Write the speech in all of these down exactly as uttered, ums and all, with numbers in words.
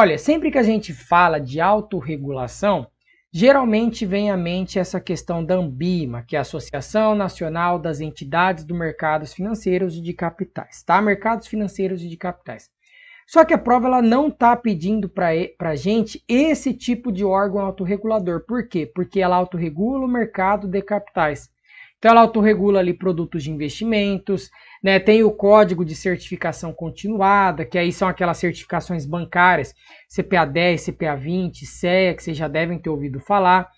Olha, sempre que a gente fala de autorregulação, geralmente vem à mente essa questão da ANBIMA, que é a Associação Nacional das Entidades do Mercados Financeiros e de Capitais, tá? Mercados Financeiros e de Capitais. Só que a prova ela não está pedindo para a gente esse tipo de órgão autorregulador. Por quê? Porque ela autorregula o mercado de capitais. Então ela autorregula ali produtos de investimentos, né? Tem o código de certificação continuada, que aí são aquelas certificações bancárias, C P A dez, C P A vinte, C E A, que vocês já devem ter ouvido falar.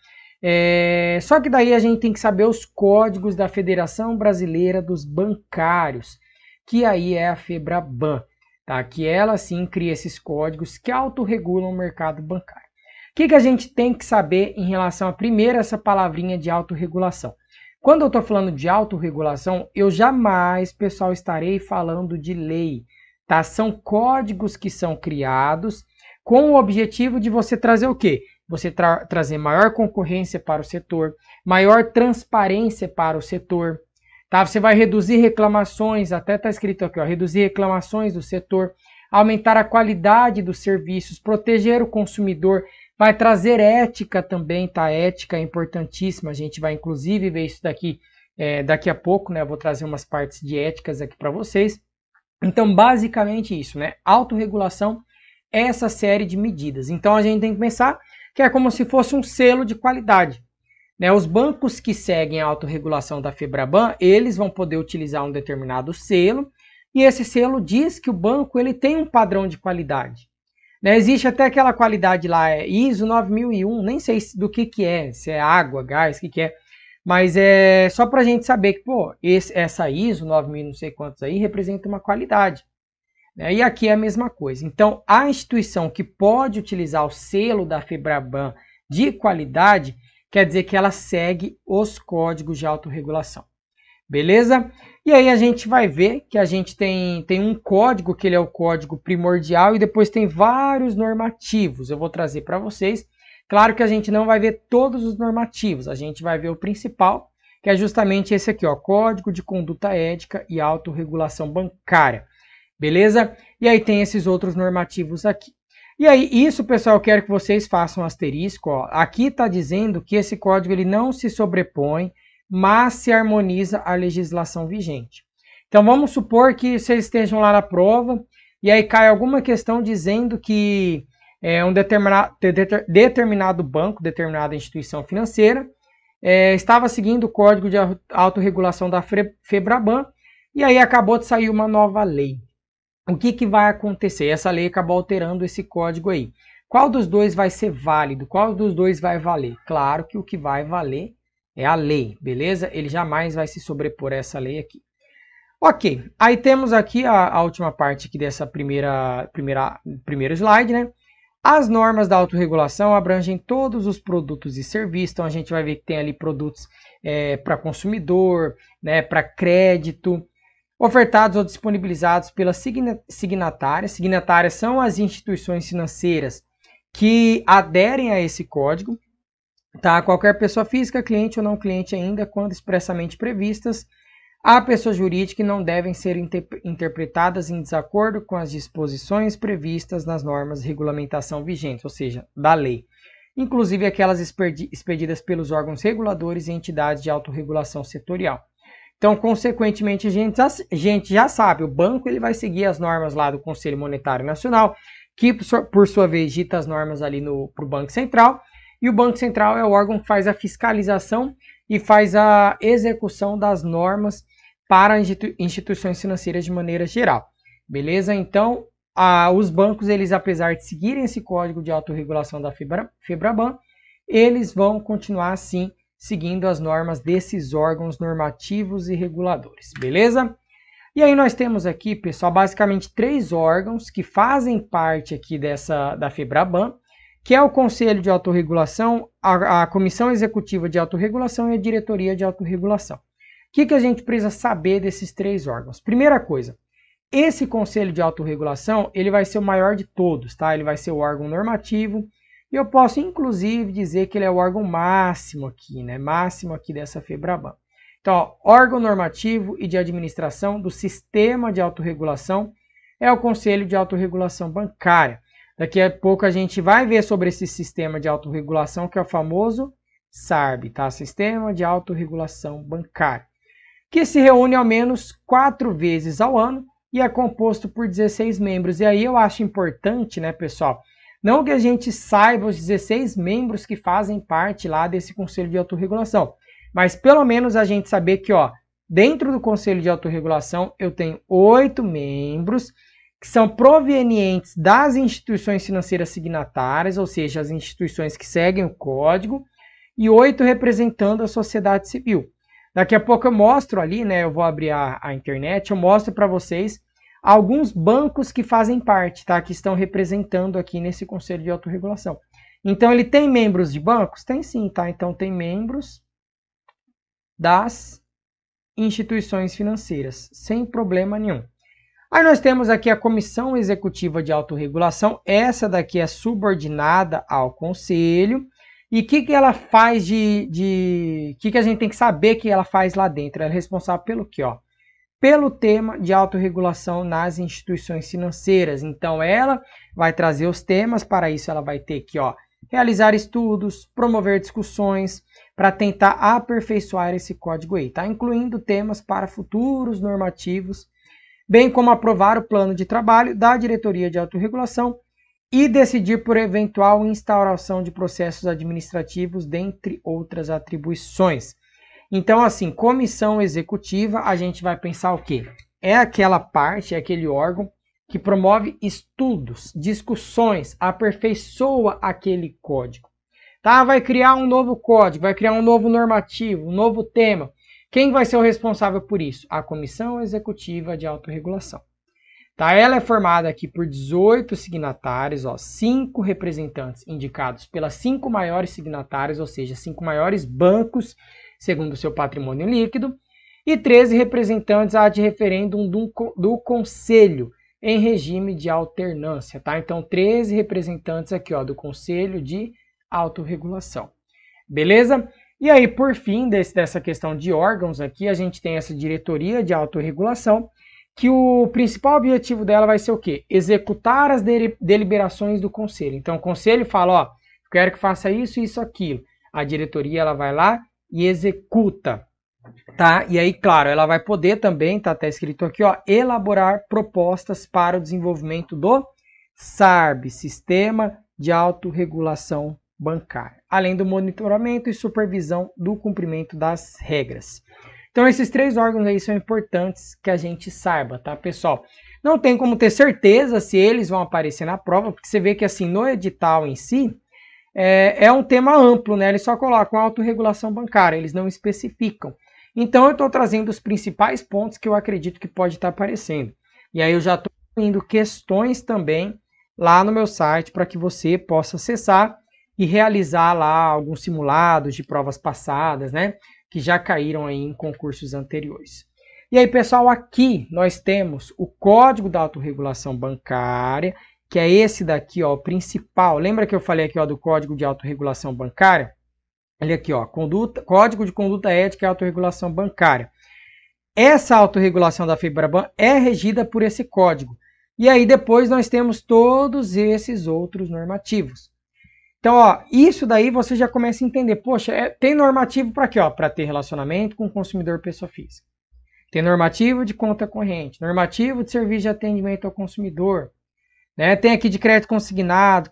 É... Só que daí a gente tem que saber os códigos da Federação Brasileira dos Bancários, que aí é a FEBRABAN. Tá? Que ela sim cria esses códigos que autorregulam o mercado bancário. O que, que a gente tem que saber em relação a, primeiro, essa palavrinha de autorregulação? Quando eu estou falando de autorregulação, eu jamais, pessoal, estarei falando de lei. Tá? São códigos que são criados com o objetivo de você trazer o quê? Você tra- trazer maior concorrência para o setor, maior transparência para o setor. Tá, você vai reduzir reclamações, até está escrito aqui, ó, reduzir reclamações do setor, aumentar a qualidade dos serviços, proteger o consumidor, vai trazer ética também, tá? Ética é importantíssima, a gente vai inclusive ver isso daqui, é, daqui a pouco, né? Eu vou trazer umas partes de éticas aqui para vocês. Então, basicamente isso, né? Autorregulação é essa série de medidas. Então, a gente tem que pensar que é como se fosse um selo de qualidade. Né, os bancos que seguem a autorregulação da FEBRABAN, eles vão poder utilizar um determinado selo, e esse selo diz que o banco ele tem um padrão de qualidade. Né, existe até aquela qualidade lá, é ISO nove mil e um, nem sei do que, que é, se é água, gás, o que, que é, mas é só para a gente saber que pô, esse, essa ISO nove mil não sei quantos aí representa uma qualidade. Né, e aqui é a mesma coisa. Então, a instituição que pode utilizar o selo da FEBRABAN de qualidade, quer dizer que ela segue os códigos de autorregulação, beleza? E aí a gente vai ver que a gente tem, tem um código, que ele é o código primordial, e depois tem vários normativos. Eu vou trazer para vocês. Claro que a gente não vai ver todos os normativos, a gente vai ver o principal, que é justamente esse aqui, ó, Código de Conduta Ética e Autorregulação Bancária, beleza? E aí tem esses outros normativos aqui. E aí, isso, pessoal, eu quero que vocês façam um asterisco. Ó. Aqui está dizendo que esse código ele não se sobrepõe, mas se harmoniza à legislação vigente. Então, vamos supor que vocês estejam lá na prova e aí cai alguma questão dizendo que é, um determinado, determinado banco, determinada instituição financeira, é, estava seguindo o código de autorregulação da FEBRABAN e aí acabou de sair uma nova lei. O que, que vai acontecer? Essa lei acabou alterando esse código aí. Qual dos dois vai ser válido? Qual dos dois vai valer? Claro que o que vai valer é a lei, beleza? Ele jamais vai se sobrepor a essa lei aqui. Ok, aí temos aqui a, a última parte aqui dessa primeira, primeira, primeiro slide, né? As normas da autorregulação abrangem todos os produtos e serviços. Então, a gente vai ver que tem ali produtos é, para consumidor, né, para crédito, ofertados ou disponibilizados pelas signatárias. Signatárias são as instituições financeiras que aderem a esse código, tá? Qualquer pessoa física, cliente ou não cliente ainda, quando expressamente previstas, a pessoa jurídica e não devem ser interp- interpretadas em desacordo com as disposições previstas nas normas de regulamentação vigentes, ou seja, da lei, inclusive aquelas expedidas pelos órgãos reguladores e entidades de autorregulação setorial. Então, consequentemente, a gente, já, a gente já sabe, o banco ele vai seguir as normas lá do Conselho Monetário Nacional, que por sua vez dita as normas ali para o Banco Central, e o Banco Central é o órgão que faz a fiscalização e faz a execução das normas para instituições financeiras de maneira geral, beleza? Então, a, os bancos, eles, apesar de seguirem esse código de autorregulação da Febra, FEBRABAN, eles vão continuar assim, seguindo as normas desses órgãos normativos e reguladores, beleza? E aí nós temos aqui, pessoal, basicamente três órgãos que fazem parte aqui dessa, da FEBRABAN, que é o Conselho de Autorregulação, a, a Comissão Executiva de Autorregulação e a Diretoria de Autorregulação. O que, que a gente precisa saber desses três órgãos? Primeira coisa, esse Conselho de Autorregulação, ele vai ser o maior de todos, tá? Ele vai ser o órgão normativo, e eu posso, inclusive, dizer que ele é o órgão máximo aqui, né? Máximo aqui dessa FEBRABAN. Então, ó, órgão normativo e de administração do sistema de autorregulação é o Conselho de Autorregulação Bancária. Daqui a pouco a gente vai ver sobre esse sistema de autorregulação, que é o famoso SARB, tá? Sistema de Autorregulação Bancária, que se reúne ao menos quatro vezes ao ano e é composto por dezesseis membros. E aí eu acho importante, né, pessoal, não que a gente saiba os dezesseis membros que fazem parte lá desse Conselho de Autorregulação, mas pelo menos a gente saber que, ó, dentro do Conselho de Autorregulação eu tenho oito membros que são provenientes das instituições financeiras signatárias, ou seja, as instituições que seguem o código, e oito representando a sociedade civil. Daqui a pouco eu mostro ali, né, eu vou abrir a, a internet, eu mostro para vocês alguns bancos que fazem parte, tá, que estão representando aqui nesse Conselho de Autorregulação. Então, ele tem membros de bancos? Tem sim, tá? Então, tem membros das instituições financeiras, sem problema nenhum. Aí nós temos aqui a Comissão Executiva de Autorregulação, essa daqui é subordinada ao Conselho. E o que, que ela faz de... O de, que, que a gente tem que saber que ela faz lá dentro? Ela é responsável pelo quê? Ó? Pelo tema de autorregulação nas instituições financeiras. Então, ela vai trazer os temas, para isso ela vai ter que, ó, realizar estudos, promover discussões, para tentar aperfeiçoar esse código aí, tá? Incluindo temas para futuros normativos, bem como aprovar o plano de trabalho da diretoria de autorregulação, e decidir por eventual instauração de processos administrativos, dentre outras atribuições. Então, assim, comissão executiva, a gente vai pensar o quê? É aquela parte, é aquele órgão que promove estudos, discussões, aperfeiçoa aquele código. Tá? Vai criar um novo código, vai criar um novo normativo, um novo tema. Quem vai ser o responsável por isso? A Comissão Executiva de Autorregulação. Tá? Ela é formada aqui por dezoito signatários, ó, cinco representantes indicados pelas cinco maiores signatárias, ou seja, cinco maiores bancos, segundo o seu patrimônio líquido, e treze representantes ad referendum do, do Conselho, em regime de alternância. Tá? Então, treze representantes aqui, ó, do Conselho de Autorregulação. Beleza? E aí, por fim, desse, dessa questão de órgãos aqui, a gente tem essa diretoria de autorregulação, que o principal objetivo dela vai ser o quê? Executar as deliberações do conselho. Então, o conselho fala, ó, quero que faça isso, isso, aquilo. A diretoria, ela vai lá e executa, tá? E aí, claro, ela vai poder também, tá até escrito aqui, ó, elaborar propostas para o desenvolvimento do SARB, Sistema de Autorregulação Bancária, além do monitoramento e supervisão do cumprimento das regras. Então, esses três órgãos aí são importantes que a gente saiba, tá, pessoal? Não tem como ter certeza se eles vão aparecer na prova, porque você vê que, assim, no edital em si, é, é um tema amplo, né? Eles só colocam a autorregulação bancária, eles não especificam. Então, eu estou trazendo os principais pontos que eu acredito que pode estar aparecendo. E aí, eu já estou incluindo questões também lá no meu site, para que você possa acessar e realizar lá alguns simulados de provas passadas, né? Que já caíram aí em concursos anteriores. E aí, pessoal, aqui nós temos o Código da Autorregulação Bancária, que é esse daqui, ó, o principal. Lembra que eu falei aqui, ó, do Código de Autorregulação Bancária? Olha aqui, ó, conduta, Código de Conduta Ética e Autorregulação Bancária. Essa autorregulação da FEBRABAN é regida por esse código. E aí, depois, nós temos todos esses outros normativos. Então, ó, isso daí você já começa a entender. Poxa, é, tem normativo para quê? Para ter relacionamento com o consumidor pessoa física. Tem normativo de conta corrente, normativo de serviço de atendimento ao consumidor. Né? Tem aqui de crédito consignado,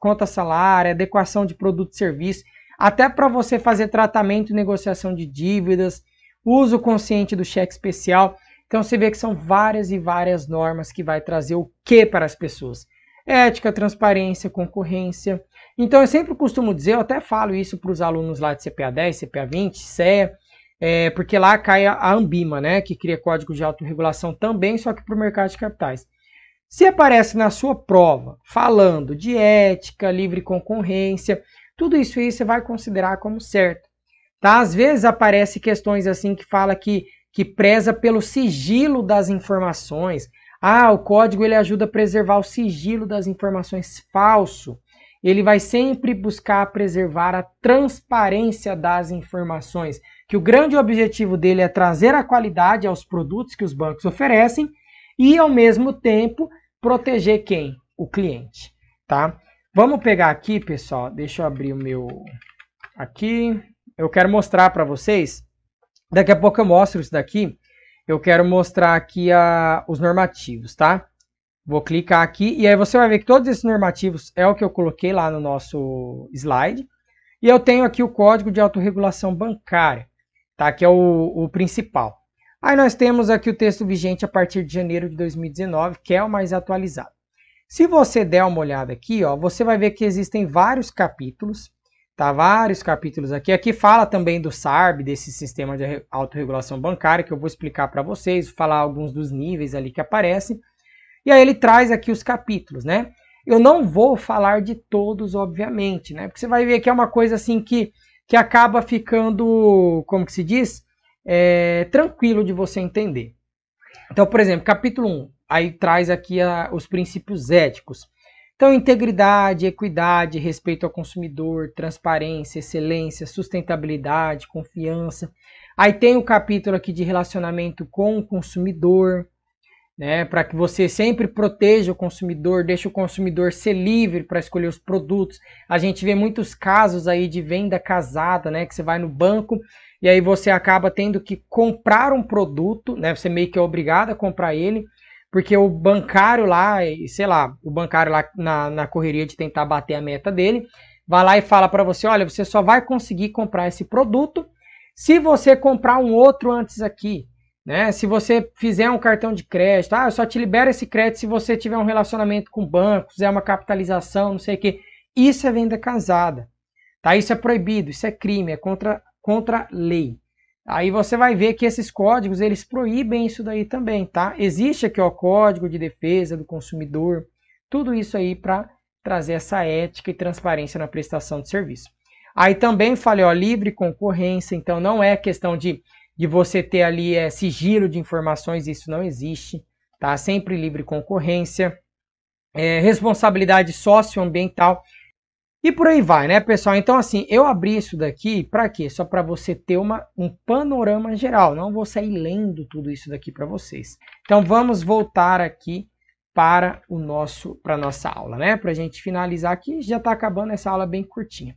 conta salário, adequação de produto e serviço. Até para você fazer tratamento e negociação de dívidas, uso consciente do cheque especial. Então, você vê que são várias e várias normas que vai trazer o quê para as pessoas? Ética, transparência, concorrência. Então, eu sempre costumo dizer, eu até falo isso para os alunos lá de C P A dez, C P A vinte, C E A, é, porque lá cai a ANBIMA, né, que cria código de autorregulação também, só que para o mercado de capitais. Se aparece na sua prova falando de ética, livre concorrência, tudo isso aí você vai considerar como certo. Tá? Às vezes aparece questões assim que fala que, que preza pelo sigilo das informações. Ah, o código ele ajuda a preservar o sigilo das informações, falso. Ele vai sempre buscar preservar a transparência das informações, que o grande objetivo dele é trazer a qualidade aos produtos que os bancos oferecem e, ao mesmo tempo, proteger quem? O cliente. tá? Vamos pegar aqui, pessoal, deixa eu abrir o meu aqui. Eu quero mostrar para vocês, daqui a pouco eu mostro isso daqui. Eu quero mostrar aqui a, os normativos, tá? Vou clicar aqui e aí você vai ver que todos esses normativos é o que eu coloquei lá no nosso slide. E eu tenho aqui o Código de Autorregulação Bancária, tá? Que é o, o principal. Aí nós temos aqui o texto vigente a partir de janeiro de dois mil e dezenove, que é o mais atualizado. Se você der uma olhada aqui, ó, você vai ver que existem vários capítulos, tá? Vários capítulos aqui. Aqui fala também do SARB, desse sistema de autorregulação bancária, que eu vou explicar para vocês, falar alguns dos níveis ali que aparecem. E aí ele traz aqui os capítulos, né? Eu não vou falar de todos, obviamente, né? Porque você vai ver que é uma coisa assim que, que acaba ficando, como que se diz? É, tranquilo de você entender. Então, por exemplo, capítulo um, aí traz aqui a, os princípios éticos. Então, integridade, equidade, respeito ao consumidor, transparência, excelência, sustentabilidade, confiança. Aí tem o capítulo aqui de relacionamento com o consumidor, né, para que você sempre proteja o consumidor, deixe o consumidor ser livre para escolher os produtos. A gente vê muitos casos aí de venda casada, né, que você vai no banco e aí você acaba tendo que comprar um produto, né, você meio que é obrigado a comprar ele, porque o bancário lá, sei lá, o bancário lá na, na correria de tentar bater a meta dele, vai lá e fala para você, olha, você só vai conseguir comprar esse produto se você comprar um outro antes aqui. Né? Se você fizer um cartão de crédito, ah, eu só te libero esse crédito se você tiver um relacionamento com o banco, fizer uma capitalização, não sei o que. Isso é venda casada, tá? Isso é proibido, isso é crime, é contra, contra a lei. Aí você vai ver que esses códigos, eles proíbem isso daí também, tá? Existe aqui o Código de Defesa do Consumidor, tudo isso aí para trazer essa ética e transparência na prestação de serviço. Aí também falei, ó, livre concorrência, então não é questão de... de você ter ali é, sigilo de informações, isso não existe, tá? Sempre livre concorrência, é, responsabilidade socioambiental e por aí vai, né, pessoal? Então, assim, eu abri isso daqui para quê? Só para você ter uma, um panorama geral, não vou sair lendo tudo isso daqui para vocês. Então, vamos voltar aqui para o nosso, para a nossa aula, né? Para a gente finalizar aqui, já está acabando essa aula bem curtinha.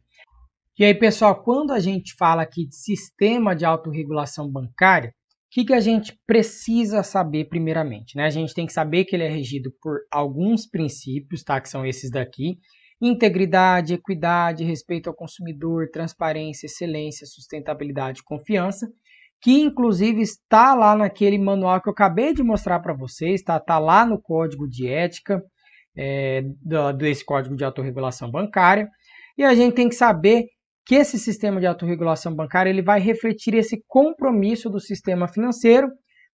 E aí, pessoal, quando a gente fala aqui de sistema de autorregulação bancária, o que, que a gente precisa saber primeiramente? Né? A gente tem que saber que ele é regido por alguns princípios, tá? Que são esses daqui. Integridade, equidade, respeito ao consumidor, transparência, excelência, sustentabilidade e confiança, que inclusive está lá naquele manual que eu acabei de mostrar para vocês, tá? Tá lá no Código de Ética, é, do, desse Código de Autorregulação Bancária. E a gente tem que saber que esse sistema de autorregulação bancária ele vai refletir esse compromisso do sistema financeiro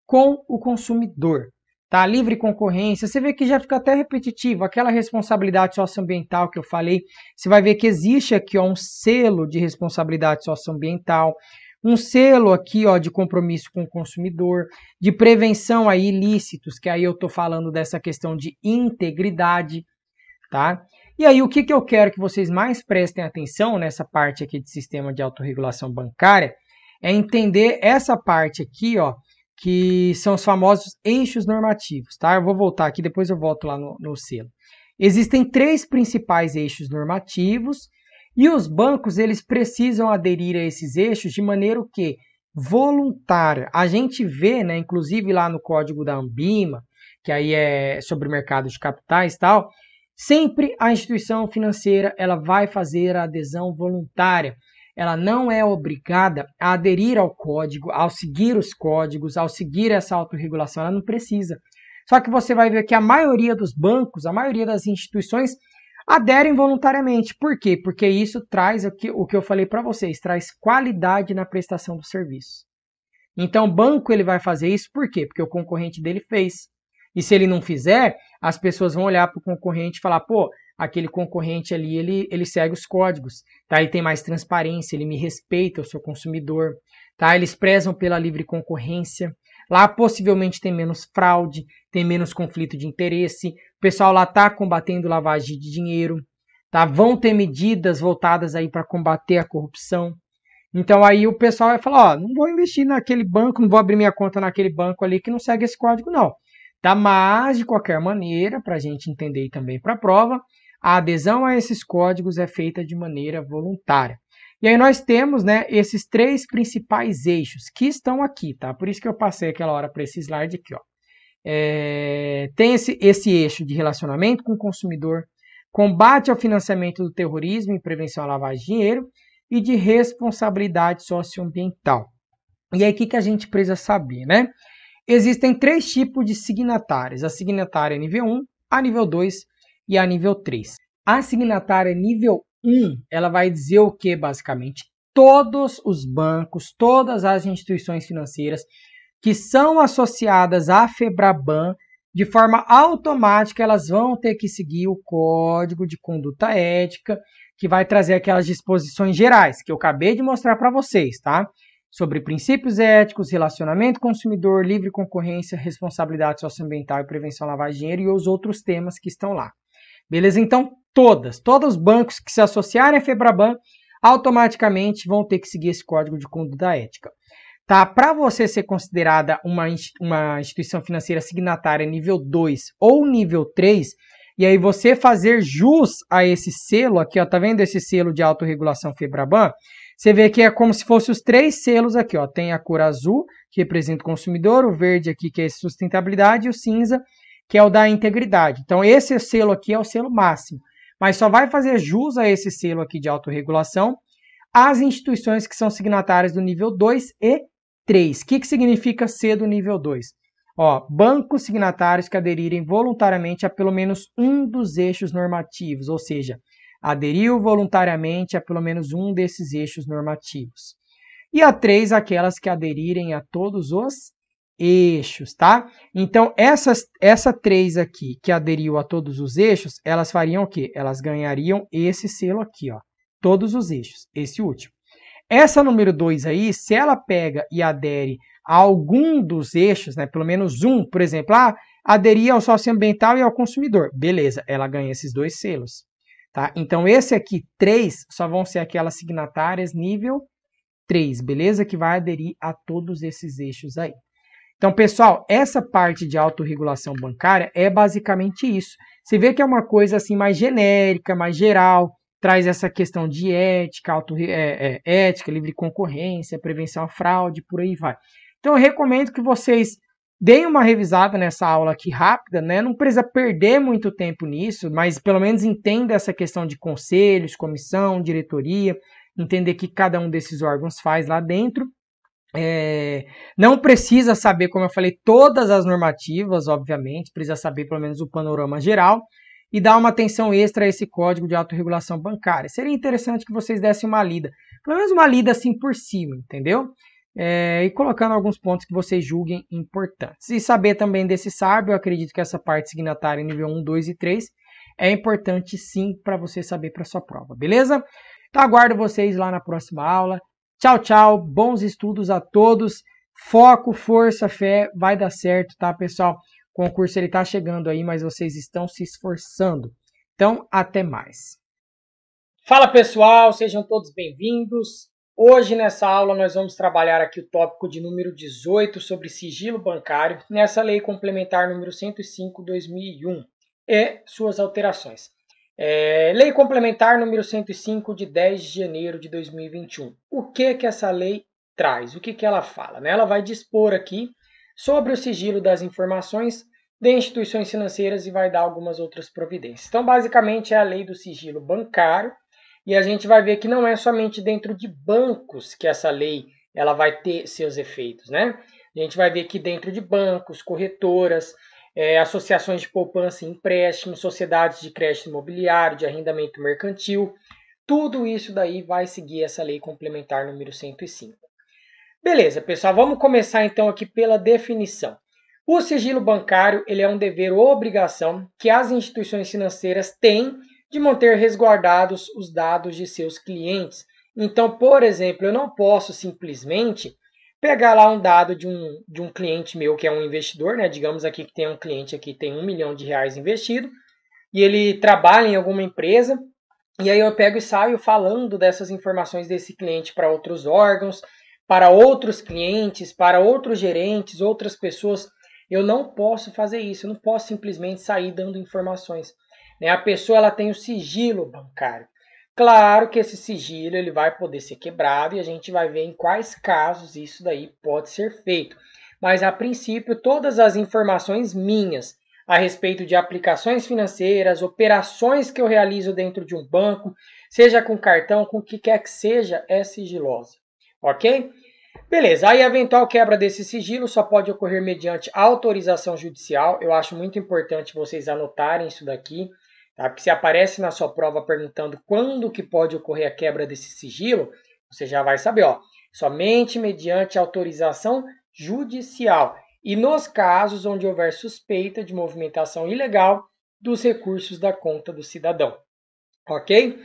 com o consumidor. Tá? Livre concorrência, você vê que já fica até repetitivo, aquela responsabilidade socioambiental que eu falei, você vai ver que existe aqui ó, um selo de responsabilidade socioambiental, um selo aqui ó, de compromisso com o consumidor, de prevenção a ilícitos, que aí eu estou falando dessa questão de integridade, tá? E aí, o que, que eu quero que vocês mais prestem atenção nessa parte aqui de sistema de autorregulação bancária é entender essa parte aqui, ó, que são os famosos eixos normativos, tá? Eu vou voltar aqui, depois eu volto lá no, no selo. Existem três principais eixos normativos e os bancos, eles precisam aderir a esses eixos de maneira o quê? Voluntária. A gente vê, né, inclusive lá no código da ANBIMA, que aí é sobre o mercado de capitais e tal, sempre a instituição financeira ela vai fazer a adesão voluntária. Ela não é obrigada a aderir ao código, ao seguir os códigos, ao seguir essa autorregulação, ela não precisa. Só que você vai ver que a maioria dos bancos, a maioria das instituições aderem voluntariamente. Por quê? Porque isso traz o que, o que eu falei para vocês, traz qualidade na prestação do serviço. Então o banco ele vai fazer isso por quê? Porque o concorrente dele fez. E se ele não fizer, as pessoas vão olhar para o concorrente e falar, pô, aquele concorrente ali, ele, ele segue os códigos, tá? Ele tem mais transparência, ele me respeita, eu sou consumidor, tá? Eles prezam pela livre concorrência. Lá possivelmente tem menos fraude, tem menos conflito de interesse, o pessoal lá está combatendo lavagem de dinheiro, tá? Vão ter medidas voltadas aí para combater a corrupção. Então aí o pessoal vai falar, ó, não vou investir naquele banco, não vou abrir minha conta naquele banco ali que não segue esse código, não. Tá? Mas, de qualquer maneira, para a gente entender também para a prova, A adesão a esses códigos é feita de maneira voluntária. E aí nós temos, né, esses três principais eixos que estão aqui, tá? Por isso que eu passei aquela hora para esse slide aqui, ó. É, tem esse, esse eixo de relacionamento com o consumidor, combate ao financiamento do terrorismo e prevenção à lavagem de dinheiro e de responsabilidade socioambiental. E aí o que, que a gente precisa saber, né? Existem três tipos de signatárias, a signatária nível um, a nível dois e a nível três. A signatária nível um, ela vai dizer o que basicamente? Todos os bancos, todas as instituições financeiras que são associadas à FEBRABAN, de forma automática elas vão ter que seguir o código de conduta ética, que vai trazer aquelas disposições gerais que eu acabei de mostrar para vocês, tá? Sobre princípios éticos, relacionamento consumidor, livre concorrência, responsabilidade socioambiental e prevenção à lavagem de dinheiro e os outros temas que estão lá. Beleza? Então, todas, todos os bancos que se associarem à FEBRABAN automaticamente vão ter que seguir esse código de conduta ética. Tá? Para você ser considerada uma, uma instituição financeira signatária nível dois ou nível três, e aí você fazer jus a esse selo aqui, ó, tá vendo esse selo de autorregulação FEBRABAN? Você vê que é como se fossem os três selos aqui, ó. Tem a cor azul, que representa o consumidor, o verde aqui, que é a sustentabilidade, e o cinza, que é o da integridade. Então, esse selo aqui é o selo máximo. Mas só vai fazer jus a esse selo aqui de autorregulação as instituições que são signatárias do nível dois e três. O que, que significa ser do nível dois? Ó, bancos signatários que aderirem voluntariamente a pelo menos um dos eixos normativos, ou seja, aderiu voluntariamente a pelo menos um desses eixos normativos. E a três, aquelas que aderirem a todos os eixos, tá? Então, essas, essa três aqui, que aderiu a todos os eixos, elas fariam o quê? Elas ganhariam esse selo aqui, ó. Todos os eixos, esse último. Essa número dois aí, se ela pega e adere a algum dos eixos, né, pelo menos um, por exemplo, ah, aderir ao socioambiental e ao consumidor. Beleza, ela ganha esses dois selos. Tá? Então, esse aqui, três, só vão ser aquelas signatárias nível três, beleza? Que vai aderir a todos esses eixos aí. Então, pessoal, essa parte de autorregulação bancária é basicamente isso. Você vê que é uma coisa assim mais genérica, mais geral, traz essa questão de ética, auto, é, é, ética, livre concorrência, prevenção à fraude, por aí vai. Então, eu recomendo que vocês deem uma revisada nessa aula aqui rápida, né? Não precisa perder muito tempo nisso, mas pelo menos entenda essa questão de conselhos, comissão, diretoria, entender o que cada um desses órgãos faz lá dentro. É, não precisa saber, como eu falei, todas as normativas, obviamente, precisa saber pelo menos o panorama geral e dar uma atenção extra a esse código de autorregulação bancária. Seria interessante que vocês dessem uma lida, pelo menos uma lida assim por cima, entendeu? É, e colocando alguns pontos que vocês julguem importantes. E saber também desse SARB, eu acredito que essa parte signatária nível um, dois e três é importante sim para você saber para sua prova, beleza? Então aguardo vocês lá na próxima aula. Tchau, tchau, bons estudos a todos, foco, força, fé, vai dar certo, tá pessoal? O concurso ele tá chegando aí, mas vocês estão se esforçando. Então, até mais. Fala pessoal, sejam todos bem-vindos. Hoje, nessa aula, nós vamos trabalhar aqui o tópico de número dezoito sobre sigilo bancário, nessa Lei Complementar número cento e cinco de dois mil e um e suas alterações. É, Lei Complementar número cento e cinco de dez de janeiro de dois mil e vinte e um. O que, que essa lei traz? O que, que ela fala? Né? Ela vai dispor aqui sobre o sigilo das informações de instituições financeiras e vai dar algumas outras providências. Então, basicamente, é a lei do sigilo bancário. E a gente vai ver que não é somente dentro de bancos que essa lei ela vai ter seus efeitos, né? A gente vai ver que dentro de bancos, corretoras, é, associações de poupança e empréstimo, sociedades de crédito imobiliário, de arrendamento mercantil, tudo isso daí vai seguir essa lei complementar número cento e cinco. Beleza, pessoal, vamos começar então aqui pela definição. O sigilo bancário ele é um dever ou obrigação que as instituições financeiras têm de manter resguardados os dados de seus clientes. Então, por exemplo, eu não posso simplesmente pegar lá um dado de um, de um cliente meu que é um investidor, né? Digamos aqui que tem um cliente aqui que tem um milhão de reais investido e ele trabalha em alguma empresa e aí eu pego e saio falando dessas informações desse cliente para outros órgãos, para outros clientes, para outros gerentes, outras pessoas. Eu não posso fazer isso, eu não posso simplesmente sair dando informações. né? A pessoa ela tem o sigilo bancário. Claro que esse sigilo ele vai poder ser quebrado e a gente vai ver em quais casos isso daí pode ser feito. Mas, a princípio, todas as informações minhas a respeito de aplicações financeiras, operações que eu realizo dentro de um banco, seja com cartão, com o que quer que seja, é sigilosa. Ok? Beleza, aí a eventual quebra desse sigilo só pode ocorrer mediante autorização judicial. Eu acho muito importante vocês anotarem isso daqui, tá? Porque se aparece na sua prova perguntando quando que pode ocorrer a quebra desse sigilo, você já vai saber, ó, somente mediante autorização judicial. E nos casos onde houver suspeita de movimentação ilegal dos recursos da conta do cidadão. Ok?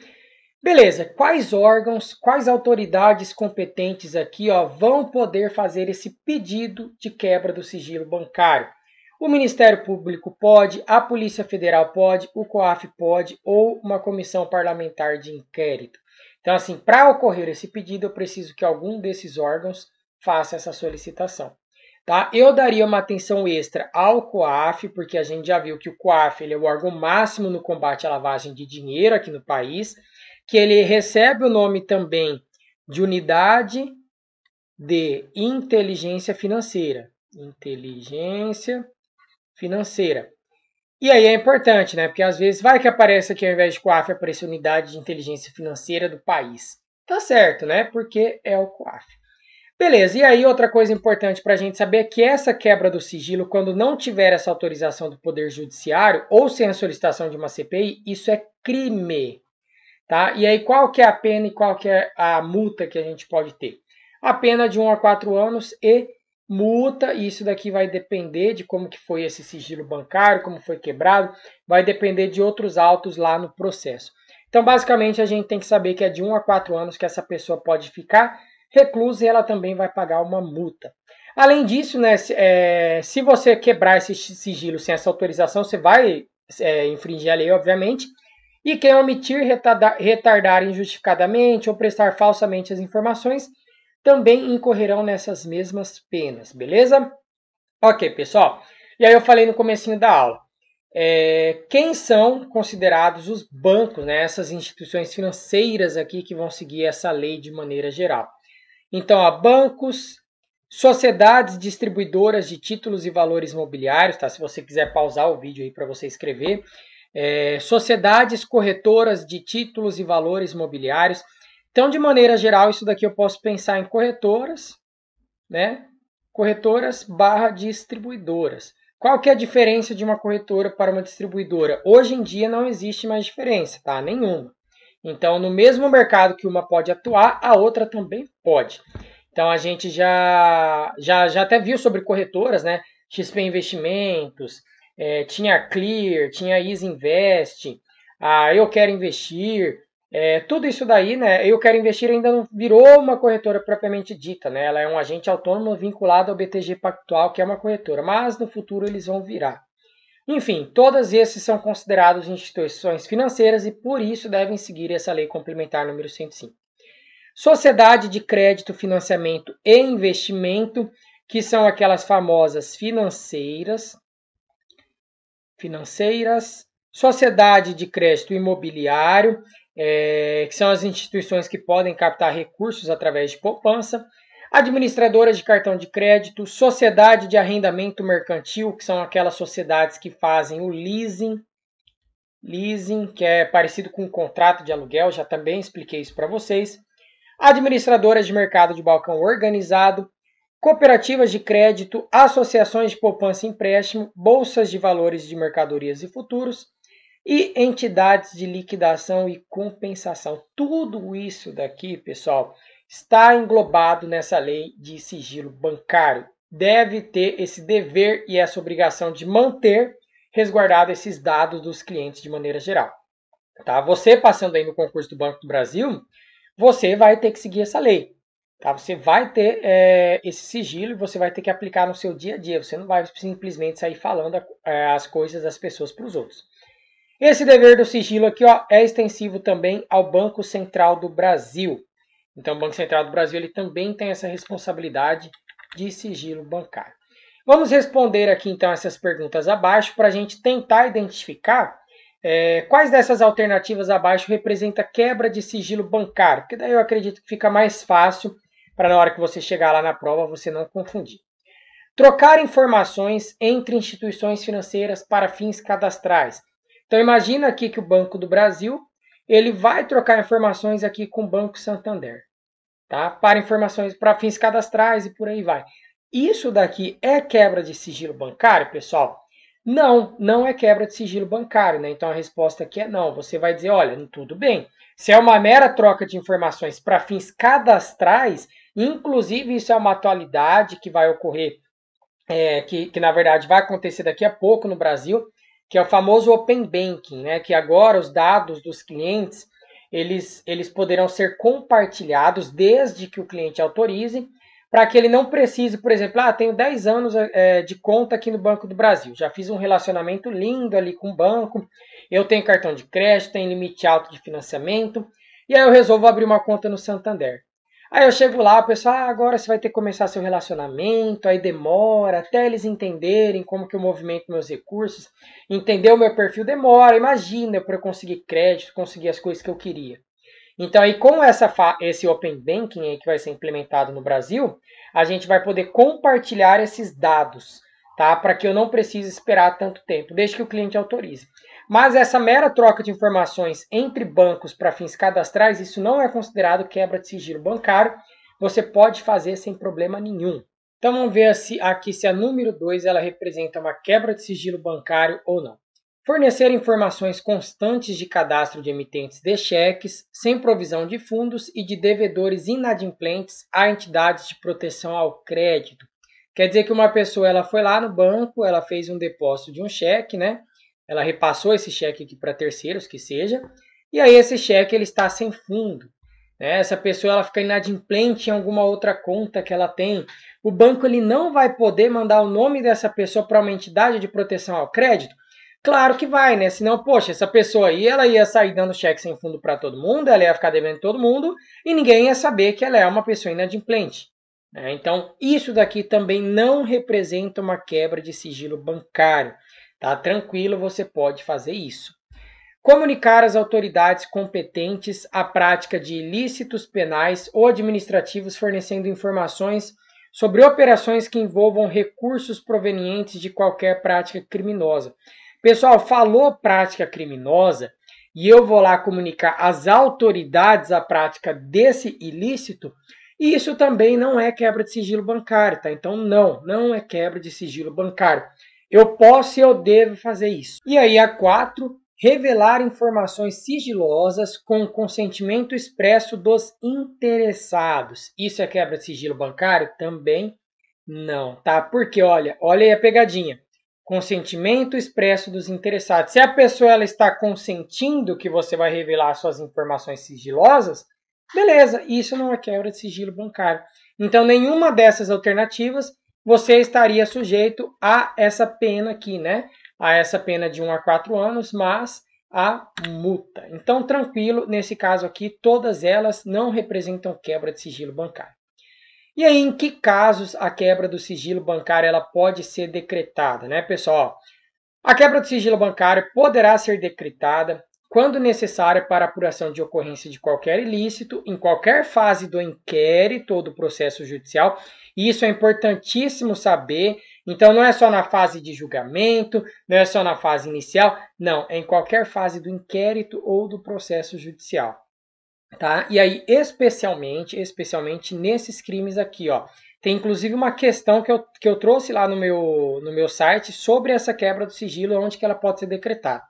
Beleza, quais órgãos, quais autoridades competentes aqui, ó, vão poder fazer esse pedido de quebra do sigilo bancário? O Ministério Público pode, a Polícia Federal pode, o COAF pode ou uma comissão parlamentar de inquérito. Então, assim, para ocorrer esse pedido, eu preciso que algum desses órgãos faça essa solicitação. Tá? Eu daria uma atenção extra ao COAF, porque a gente já viu que o COAF ele é o órgão máximo no combate à lavagem de dinheiro aqui no país, que ele recebe o nome também de Unidade de Inteligência Financeira. Inteligência Financeira. E aí é importante, né? Porque às vezes vai que aparece aqui, ao invés de COAF, aparece Unidade de Inteligência Financeira do país. Tá certo, né? Porque é o COAF. Beleza, e aí outra coisa importante para a gente saber é que essa quebra do sigilo, quando não tiver essa autorização do Poder Judiciário ou sem a solicitação de uma C P I, isso é crime, tá? E aí qual que é a pena e qual que é a multa que a gente pode ter? A pena de um a quatro anos e multa, e isso daqui vai depender de como que foi esse sigilo bancário, como foi quebrado, vai depender de outros autos lá no processo. Então, basicamente, a gente tem que saber que é de um a quatro anos que essa pessoa pode ficar reclusa e ela também vai pagar uma multa. Além disso, né, se, é, se você quebrar esse sigilo sem essa autorização, você vai é, infringir a lei, obviamente. E quem omitir, retardar, retardar injustificadamente ou prestar falsamente as informações também incorrerão nessas mesmas penas, beleza? Ok, pessoal. E aí eu falei no comecinho da aula. É, quem são considerados os bancos, né, essas instituições financeiras aqui que vão seguir essa lei de maneira geral? Então, ó, bancos, sociedades distribuidoras de títulos e valores imobiliários, tá? Se você quiser pausar o vídeo aí para você escrever. É, sociedades corretoras de títulos e valores imobiliários. Então, de maneira geral, isso daqui eu posso pensar em corretoras, né? Corretoras barra distribuidoras. Qual que é a diferença de uma corretora para uma distribuidora? Hoje em dia não existe mais diferença, tá? Nenhuma. Então, no mesmo mercado que uma pode atuar, a outra também pode. Então, a gente já, já, já até viu sobre corretoras, né? X P Investimentos, é, tinha a Clear, tinha a Easy Invest, a Eu Quero Investir, é, tudo isso daí, né? Eu Quero Investir ainda não virou uma corretora propriamente dita, né? Ela é um agente autônomo vinculado ao B T G Pactual, que é uma corretora, mas no futuro eles vão virar. Enfim, todas esses são considerados instituições financeiras e por isso devem seguir essa Lei Complementar número cento e cinco. Sociedade de crédito, financiamento e investimento, que são aquelas famosas financeiras, financeiras, sociedade de crédito imobiliário, é, que são as instituições que podem captar recursos através de poupança, administradoras de cartão de crédito, sociedade de arrendamento mercantil, que são aquelas sociedades que fazem o leasing, leasing, que é parecido com um contrato de aluguel, já também expliquei isso para vocês, administradoras de mercado de balcão organizado, cooperativas de crédito, associações de poupança e empréstimo, bolsas de valores de mercadorias e futuros, e entidades de liquidação e compensação. Tudo isso daqui, pessoal, está englobado nessa lei de sigilo bancário. Deve ter esse dever e essa obrigação de manter resguardado esses dados dos clientes de maneira geral. Tá? Você passando aí no concurso do Banco do Brasil, você vai ter que seguir essa lei. Tá? Você vai ter é, esse sigilo e você vai ter que aplicar no seu dia a dia. Você não vai simplesmente sair falando as coisas das pessoas para os outros. Esse dever do sigilo aqui, ó, é extensivo também ao Banco Central do Brasil. Então, o Banco Central do Brasil ele também tem essa responsabilidade de sigilo bancário. Vamos responder aqui, então, essas perguntas abaixo para a gente tentar identificar É, quais dessas alternativas abaixo representa quebra de sigilo bancário? Porque daí eu acredito que fica mais fácil para na hora que você chegar lá na prova você não confundir. Trocar informações entre instituições financeiras para fins cadastrais. Então imagina aqui que o Banco do Brasil ele vai trocar informações aqui com o Banco Santander, tá? Para informações para fins cadastrais e por aí vai. Isso daqui é quebra de sigilo bancário, pessoal? Não, não é quebra de sigilo bancário, né? Então a resposta aqui é não. Você vai dizer, olha, tudo bem. Se é uma mera troca de informações para fins cadastrais, inclusive isso é uma atualidade que vai ocorrer, é, que, que na verdade vai acontecer daqui a pouco no Brasil, que é o famoso Open Banking, né? Que agora os dados dos clientes, eles, eles poderão ser compartilhados desde que o cliente autorize, para que ele não precise, por exemplo, ah, tenho dez anos é, de conta aqui no Banco do Brasil, já fiz um relacionamento lindo ali com o banco, eu tenho cartão de crédito, tenho limite alto de financiamento, e aí eu resolvo abrir uma conta no Santander. Aí eu chego lá, o pessoal, ah, agora você vai ter que começar seu relacionamento, aí demora, até eles entenderem como que eu movimento meus recursos, entender o meu perfil demora, imagina para eu conseguir crédito, conseguir as coisas que eu queria. Então, aí, com essa esse Open Banking aí que vai ser implementado no Brasil, a gente vai poder compartilhar esses dados, tá? Para que eu não precise esperar tanto tempo, desde que o cliente autorize. Mas essa mera troca de informações entre bancos para fins cadastrais, isso não é considerado quebra de sigilo bancário. Você pode fazer sem problema nenhum. Então, vamos ver aqui se a número dois ela representa uma quebra de sigilo bancário ou não. Fornecer informações constantes de cadastro de emitentes de cheques, sem provisão de fundos e de devedores inadimplentes a entidades de proteção ao crédito. Quer dizer que uma pessoa ela foi lá no banco, ela fez um depósito de um cheque, né? Ela repassou esse cheque aqui para terceiros, que seja, e aí esse cheque ele está sem fundo, né? Essa pessoa ela fica inadimplente em alguma outra conta que ela tem. O banco ele não vai poder mandar o nome dessa pessoa para uma entidade de proteção ao crédito? Claro que vai, né? Senão, poxa, essa pessoa aí, ela ia sair dando cheque sem fundo para todo mundo, ela ia ficar devendo todo mundo e ninguém ia saber que ela é uma pessoa inadimplente, né? Então, isso daqui também não representa uma quebra de sigilo bancário, tá? Tranquilo, você pode fazer isso. Comunicar às autoridades competentes a prática de ilícitos penais ou administrativos fornecendo informações sobre operações que envolvam recursos provenientes de qualquer prática criminosa. Pessoal, falou prática criminosa e eu vou lá comunicar às autoridades a prática desse ilícito, isso também não é quebra de sigilo bancário, tá? Então, não, não é quebra de sigilo bancário. Eu posso e eu devo fazer isso. E aí, a quatro, revelar informações sigilosas com consentimento expresso dos interessados. Isso é quebra de sigilo bancário? Também não, tá? Porque, olha, olha aí a pegadinha. Consentimento expresso dos interessados. Se a pessoa ela está consentindo que você vai revelar suas informações sigilosas, beleza, isso não é quebra de sigilo bancário. Então, nenhuma dessas alternativas você estaria sujeito a essa pena aqui, né? A essa pena de um a quatro anos, mas a multa. Então, tranquilo, nesse caso aqui, todas elas não representam quebra de sigilo bancário. E aí, em que casos a quebra do sigilo bancário ela pode ser decretada, né, pessoal? A quebra do sigilo bancário poderá ser decretada quando necessária para apuração de ocorrência de qualquer ilícito, em qualquer fase do inquérito ou do processo judicial. E isso é importantíssimo saber. Então, não é só na fase de julgamento, não é só na fase inicial. Não, é em qualquer fase do inquérito ou do processo judicial. Tá? E aí, especialmente, especialmente nesses crimes aqui, ó, tem inclusive uma questão que eu, que eu trouxe lá no meu, no meu site sobre essa quebra do sigilo, onde que ela pode ser decretada.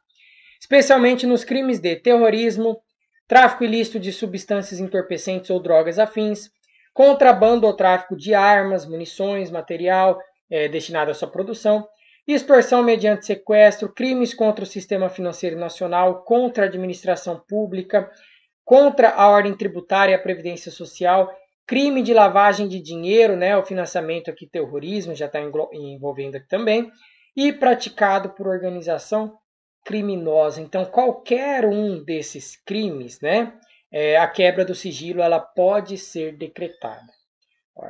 Especialmente nos crimes de terrorismo, tráfico ilícito de substâncias entorpecentes ou drogas afins, contrabando ou tráfico de armas, munições, material é, destinado à sua produção, extorsão mediante sequestro, crimes contra o sistema financeiro nacional, contra a administração pública, contra a ordem tributária e a previdência social, crime de lavagem de dinheiro, né, o financiamento aqui, terrorismo, já está envolvendo aqui também, e praticado por organização criminosa. Então, qualquer um desses crimes, né, é, a quebra do sigilo ela pode ser decretada.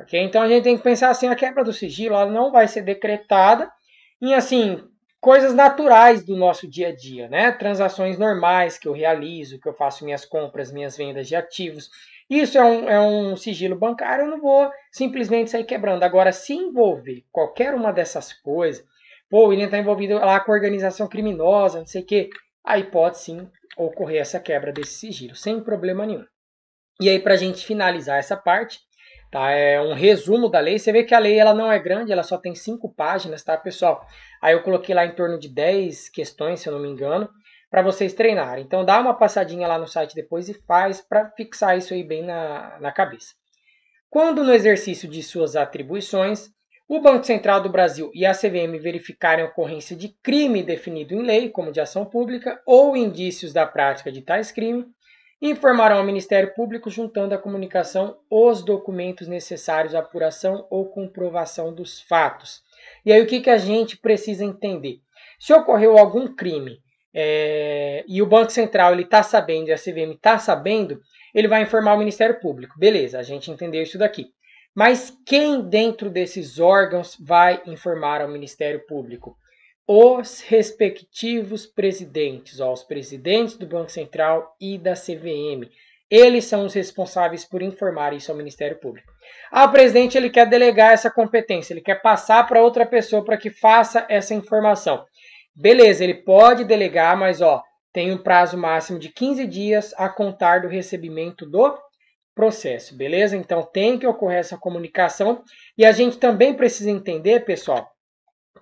Okay? Então, a gente tem que pensar assim, a quebra do sigilo ela não vai ser decretada em, assim, coisas naturais do nosso dia a dia, né? Transações normais que eu realizo, que eu faço minhas compras, minhas vendas de ativos. Isso é um, é um sigilo bancário, eu não vou simplesmente sair quebrando. Agora, se envolver qualquer uma dessas coisas, pô, ele está envolvido lá com organização criminosa, não sei o quê, aí pode sim ocorrer essa quebra desse sigilo, sem problema nenhum. E aí, para a gente finalizar essa parte, tá, é um resumo da lei. Você vê que a lei ela não é grande, ela só tem cinco páginas, tá, pessoal? Aí eu coloquei lá em torno de dez questões, se eu não me engano, para vocês treinarem. Então dá uma passadinha lá no site depois e faz para fixar isso aí bem na, na cabeça. Quando no exercício de suas atribuições, o Banco Central do Brasil e a C V M verificarem a ocorrência de crime definido em lei, como de ação pública, ou indícios da prática de tais crimes, informarão ao Ministério Público, juntando à comunicação os documentos necessários à apuração ou comprovação dos fatos. E aí o que, que a gente precisa entender? Se ocorreu algum crime é, e o Banco Central está sabendo e a C V M está sabendo, ele vai informar o Ministério Público. Beleza, a gente entendeu isso daqui. Mas quem dentro desses órgãos vai informar ao Ministério Público? Os respectivos presidentes, ó, os presidentes do Banco Central e da C V M. Eles são os responsáveis por informar isso ao Ministério Público. Ah, o presidente ele quer delegar essa competência, ele quer passar para outra pessoa para que faça essa informação. Beleza, ele pode delegar, mas ó, tem um prazo máximo de quinze dias a contar do recebimento do processo, beleza? Então tem que ocorrer essa comunicação. E a gente também precisa entender, pessoal,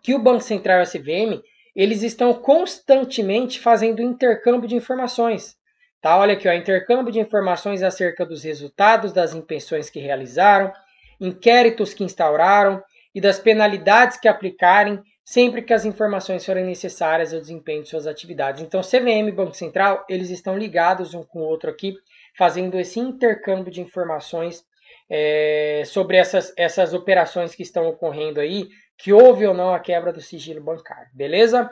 que o Banco Central e a C V M, eles estão constantemente fazendo intercâmbio de informações. Tá? Olha aqui, ó, intercâmbio de informações acerca dos resultados das inspeções que realizaram, inquéritos que instauraram e das penalidades que aplicarem sempre que as informações forem necessárias ao desempenho de suas atividades. Então, C V M e Banco Central, eles estão ligados um com o outro aqui, fazendo esse intercâmbio de informações é, sobre essas, essas operações que estão ocorrendo aí, que houve ou não a quebra do sigilo bancário, beleza?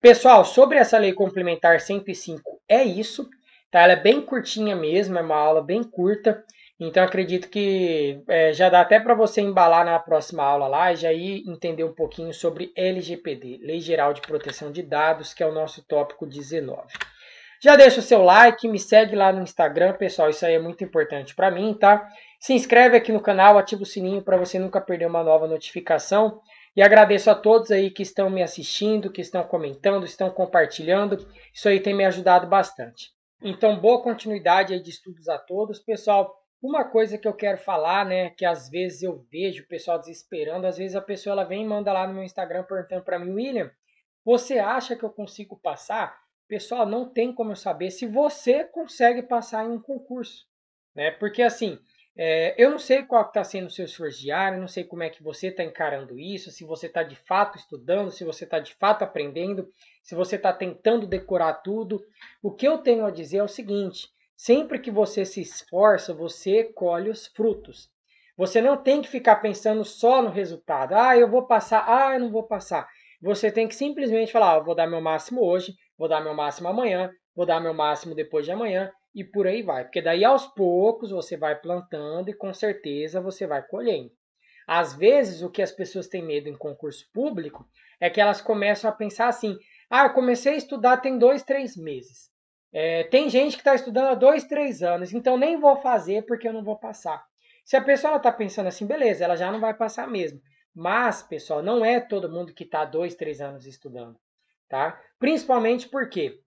Pessoal, sobre essa Lei Complementar cento e cinco é isso, tá? Ela é bem curtinha mesmo, é uma aula bem curta, então acredito que é, já dá até para você embalar na próxima aula lá e já ir entender um pouquinho sobre L G P D, Lei Geral de Proteção de Dados, que é o nosso tópico dezenove. Já deixa o seu like, me segue lá no Instagram, pessoal, isso aí é muito importante para mim, tá? Se inscreve aqui no canal, ativa o sininho para você nunca perder uma nova notificação. E agradeço a todos aí que estão me assistindo, que estão comentando, estão compartilhando. Isso aí tem me ajudado bastante. Então, boa continuidade aí de estudos a todos, pessoal. Uma coisa que eu quero falar, né, que às vezes eu vejo o pessoal desesperando, às vezes a pessoa ela vem e manda lá no meu Instagram perguntando para mim, William, você acha que eu consigo passar? Pessoal, não tem como eu saber se você consegue passar em um concurso, né? Porque assim, é, eu não sei qual está sendo o seu esforço diário, não sei como é que você está encarando isso, se você está de fato estudando, se você está de fato aprendendo, se você está tentando decorar tudo. O que eu tenho a dizer é o seguinte, sempre que você se esforça, você colhe os frutos. Você não tem que ficar pensando só no resultado. Ah, eu vou passar, ah, eu não vou passar. Você tem que simplesmente falar, ah, eu vou dar meu máximo hoje, vou dar meu máximo amanhã, vou dar meu máximo depois de amanhã e por aí vai. Porque daí aos poucos você vai plantando e com certeza você vai colhendo. Às vezes o que as pessoas têm medo em concurso público é que elas começam a pensar assim, ah, eu comecei a estudar tem dois, três meses. É, tem gente que está estudando há dois, três anos, então nem vou fazer porque eu não vou passar. Se a pessoa está pensando assim, beleza, ela já não vai passar mesmo. Mas, pessoal, não é todo mundo que está há dois, três anos estudando. Tá? Principalmente porque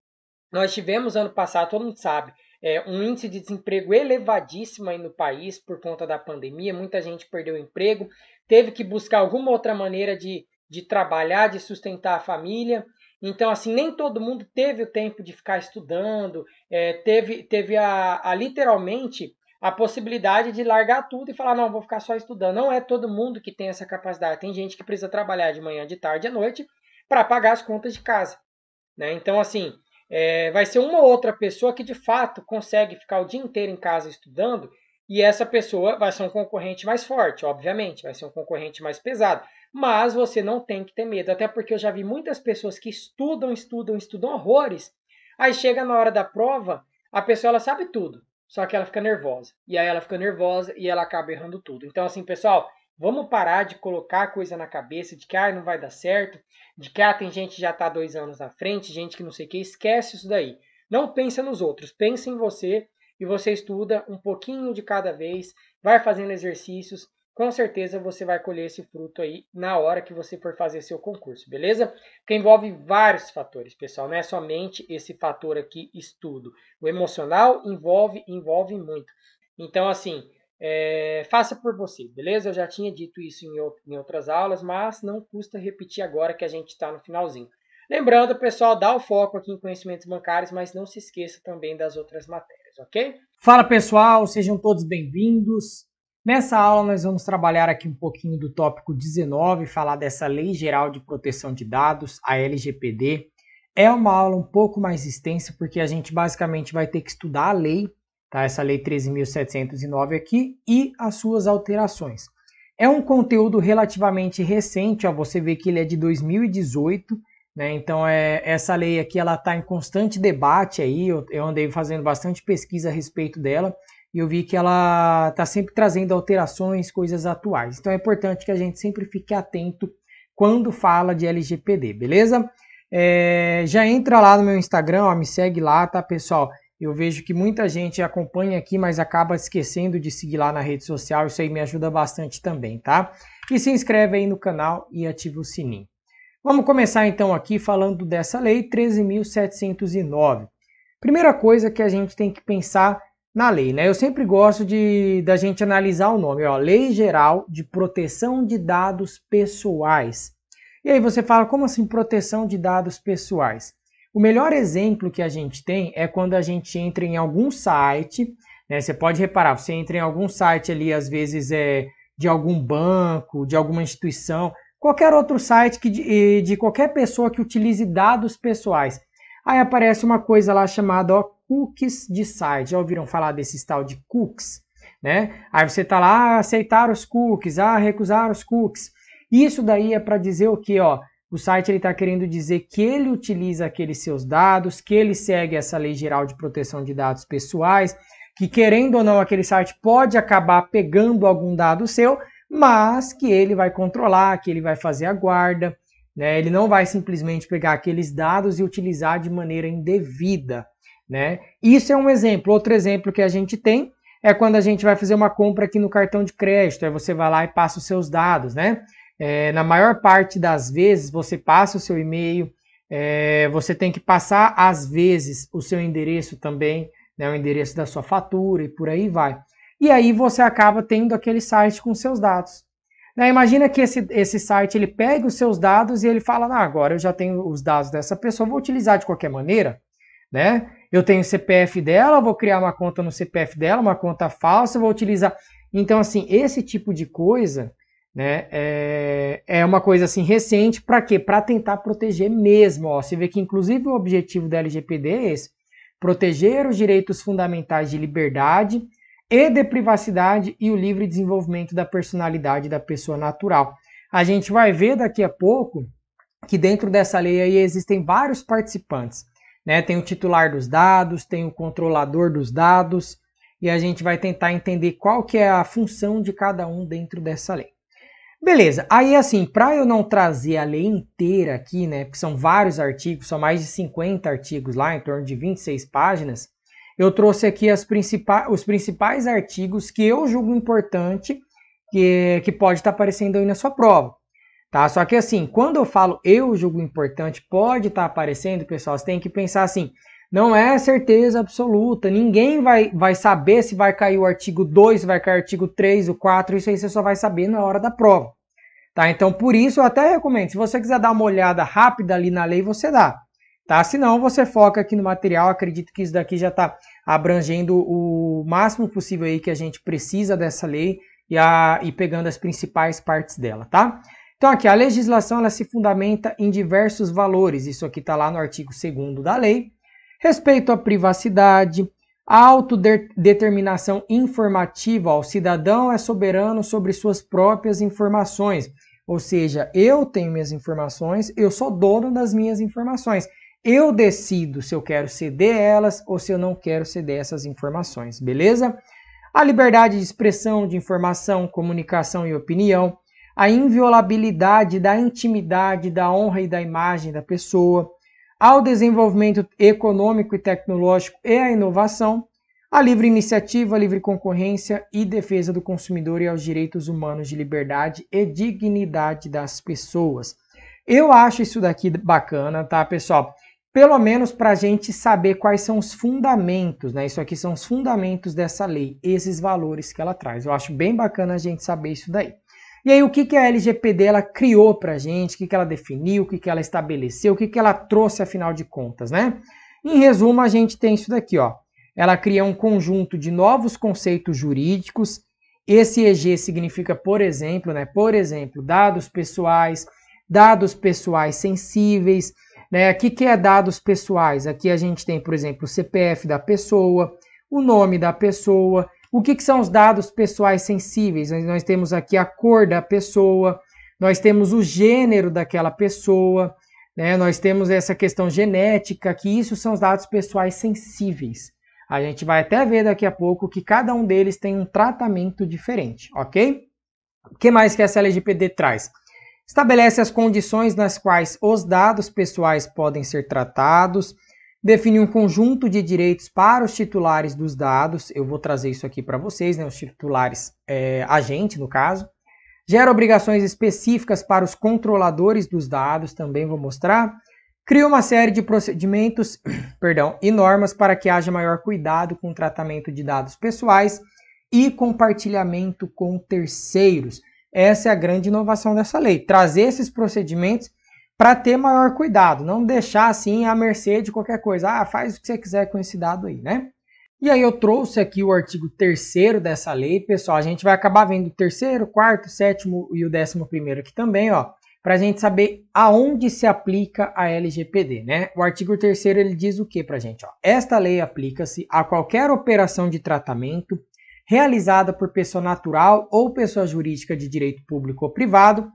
nós tivemos ano passado, todo mundo sabe, é, um índice de desemprego elevadíssimo aí no país por conta da pandemia, muita gente perdeu o emprego, teve que buscar alguma outra maneira de, de trabalhar, de sustentar a família. Então, assim, nem todo mundo teve o tempo de ficar estudando, é, teve, teve a, a, literalmente a possibilidade de largar tudo e falar, não, vou ficar só estudando. Não é todo mundo que tem essa capacidade, tem gente que precisa trabalhar de manhã, de tarde, à noite, para pagar as contas de casa, né? Então, assim, é, vai ser uma ou outra pessoa que, de fato, consegue ficar o dia inteiro em casa estudando e essa pessoa vai ser um concorrente mais forte, obviamente, vai ser um concorrente mais pesado. Mas você não tem que ter medo, até porque eu já vi muitas pessoas que estudam, estudam, estudam horrores, aí chega na hora da prova, a pessoa ela sabe tudo, só que ela fica nervosa. E aí ela fica nervosa e ela acaba errando tudo. Então, assim, pessoal, Vamos parar de colocar a coisa na cabeça de que ah, não vai dar certo, de que ah, tem gente que já está dois anos na frente, gente que não sei o que, esquece isso daí. Não pensa nos outros, pensa em você e você estuda um pouquinho de cada vez, vai fazendo exercícios, com certeza você vai colher esse fruto aí na hora que você for fazer seu concurso, beleza? Porque envolve vários fatores, pessoal, não é somente esse fator aqui, estudo. O emocional envolve, envolve muito. Então, assim... É, faça por você, beleza? Eu já tinha dito isso em, outro, em outras aulas, mas não custa repetir agora que a gente está no finalzinho. Lembrando, pessoal, dá o foco aqui em conhecimentos bancários, mas não se esqueça também das outras matérias, ok? Fala, pessoal, sejam todos bem-vindos. Nessa aula nós vamos trabalhar aqui um pouquinho do tópico dezenove, falar dessa Lei Geral de Proteção de Dados, a L G P D. É uma aula um pouco mais extensa, porque a gente basicamente vai ter que estudar a lei, tá, essa Lei treze mil setecentos e nove aqui, e as suas alterações. É um conteúdo relativamente recente, ó, você vê que ele é de dois mil e dezoito, né? Então é, essa lei aqui está em constante debate, aí, eu, eu andei fazendo bastante pesquisa a respeito dela, e eu vi que ela está sempre trazendo alterações, coisas atuais. Então é importante que a gente sempre fique atento quando fala de L G P D, beleza? É, já entra lá no meu Instagram, ó, me segue lá, tá, pessoal? Eu vejo que muita gente acompanha aqui, mas acaba esquecendo de seguir lá na rede social. Isso aí me ajuda bastante também, tá? E se inscreve aí no canal e ativa o sininho. Vamos começar então aqui falando dessa Lei treze mil setecentos e nove. Primeira coisa que a gente tem que pensar na lei, né? Eu sempre gosto de da gente analisar o nome, ó. Lei Geral de Proteção de Dados Pessoais. E aí você fala, como assim proteção de dados pessoais? O melhor exemplo que a gente tem é quando a gente entra em algum site, né? Você pode reparar, você entra em algum site ali, às vezes é de algum banco, de alguma instituição, qualquer outro site que de, de qualquer pessoa que utilize dados pessoais. Aí aparece uma coisa lá chamada ó, cookies de site. Já ouviram falar desse tal de cookies, né? Aí você tá lá, ah, aceitar os cookies, ah, recusar os cookies. Isso daí é para dizer o quê, ó? O site está querendo dizer que ele utiliza aqueles seus dados, que ele segue essa Lei Geral de Proteção de Dados Pessoais, que querendo ou não aquele site pode acabar pegando algum dado seu, mas que ele vai controlar, que ele vai fazer a guarda, né? Ele não vai simplesmente pegar aqueles dados e utilizar de maneira indevida, né? Isso é um exemplo. Outro exemplo que a gente tem é quando a gente vai fazer uma compra aqui no cartão de crédito, aí você vai lá e passa os seus dados, né? É, na maior parte das vezes você passa o seu e-mail, é, você tem que passar às vezes o seu endereço também, né, o endereço da sua fatura e por aí vai. E aí você acaba tendo aquele site com seus dados. Né, imagina que esse, esse site ele pega os seus dados e ele fala, ah, agora eu já tenho os dados dessa pessoa, vou utilizar de qualquer maneira, né? Eu tenho o C P F dela, vou criar uma conta no C P F dela, uma conta falsa, vou utilizar... Então assim, esse tipo de coisa... Né? É, é uma coisa assim recente, para quê? Para tentar proteger mesmo. Ó. Você vê que inclusive o objetivo da L G P D é esse, proteger os direitos fundamentais de liberdade e de privacidade e o livre desenvolvimento da personalidade da pessoa natural. A gente vai ver daqui a pouco que dentro dessa lei aí existem vários participantes. Né? Tem o titular dos dados, tem o controlador dos dados e a gente vai tentar entender qual que é a função de cada um dentro dessa lei. Beleza, aí assim, para eu não trazer a lei inteira aqui, né, porque são vários artigos, são mais de cinquenta artigos lá, em torno de vinte e seis páginas, eu trouxe aqui as principais, os principais artigos que eu julgo importante, que, que pode estar aparecendo aí na sua prova, tá? Só que assim, quando eu falo eu julgo importante, pode estar aparecendo, pessoal, você tem que pensar assim, não é certeza absoluta, ninguém vai, vai saber se vai cair o artigo dois, se vai cair o artigo três, o quatro, isso aí você só vai saber na hora da prova. Tá, então, por isso, eu até recomendo, se você quiser dar uma olhada rápida ali na lei, você dá. Tá? Se não, você foca aqui no material, acredito que isso daqui já está abrangendo o máximo possível aí que a gente precisa dessa lei e, a, e pegando as principais partes dela. Tá? Então, aqui, a legislação ela se fundamenta em diversos valores, isso aqui está lá no artigo segundo da lei. Respeito à privacidade, a autodeterminação informativa, ó, o cidadão é soberano sobre suas próprias informações. Ou seja, eu tenho minhas informações, eu sou dono das minhas informações. Eu decido se eu quero ceder elas ou se eu não quero ceder essas informações, beleza? a liberdade de expressão, de informação, comunicação e opinião, a inviolabilidade da intimidade, da honra e da imagem da pessoa, ao desenvolvimento econômico e tecnológico e à inovação, à livre iniciativa, à livre concorrência e defesa do consumidor e aos direitos humanos de liberdade e dignidade das pessoas. Eu acho isso daqui bacana, tá, pessoal? Pelo menos para a gente saber quais são os fundamentos, né? Isso aqui são os fundamentos dessa lei, esses valores que ela traz. Eu acho bem bacana a gente saber isso daí. E aí, o que, que a L G P D ela criou para a gente, o que, que ela definiu, o que, que ela estabeleceu, o que, que ela trouxe, afinal de contas, né? Em resumo, a gente tem isso daqui, ó. Ela cria um conjunto de novos conceitos jurídicos. Esse E G significa, por exemplo, né? Por exemplo, dados pessoais, dados pessoais sensíveis, né? O que, que é dados pessoais? Aqui a gente tem, por exemplo, o C P F da pessoa, o nome da pessoa. O que, que são os dados pessoais sensíveis? Nós temos aqui a cor da pessoa, nós temos o gênero daquela pessoa, né? Nós temos essa questão genética, que isso são os dados pessoais sensíveis. A gente vai até ver daqui a pouco que cada um deles tem um tratamento diferente, ok? O que mais que essa L G P D traz? Estabelece as condições nas quais os dados pessoais podem ser tratados, define um conjunto de direitos para os titulares dos dados, eu vou trazer isso aqui para vocês, né, os titulares, é, a gente no caso, gera obrigações específicas para os controladores dos dados, também vou mostrar, cria uma série de procedimentos perdão, e normas para que haja maior cuidado com o tratamento de dados pessoais e compartilhamento com terceiros. Essa é a grande inovação dessa lei, trazer esses procedimentos para ter maior cuidado, não deixar assim à mercê de qualquer coisa. Ah, faz o que você quiser com esse dado aí, né? E aí eu trouxe aqui o artigo terceiro dessa lei, pessoal. A gente vai acabar vendo o terceiro, quarto, sétimo e o décimo primeiro aqui também, ó, para a gente saber aonde se aplica a L G P D, né? O artigo terceiro ele diz o que para a gente, ó? Esta lei aplica-se a qualquer operação de tratamento realizada por pessoa natural ou pessoa jurídica de direito público ou privado,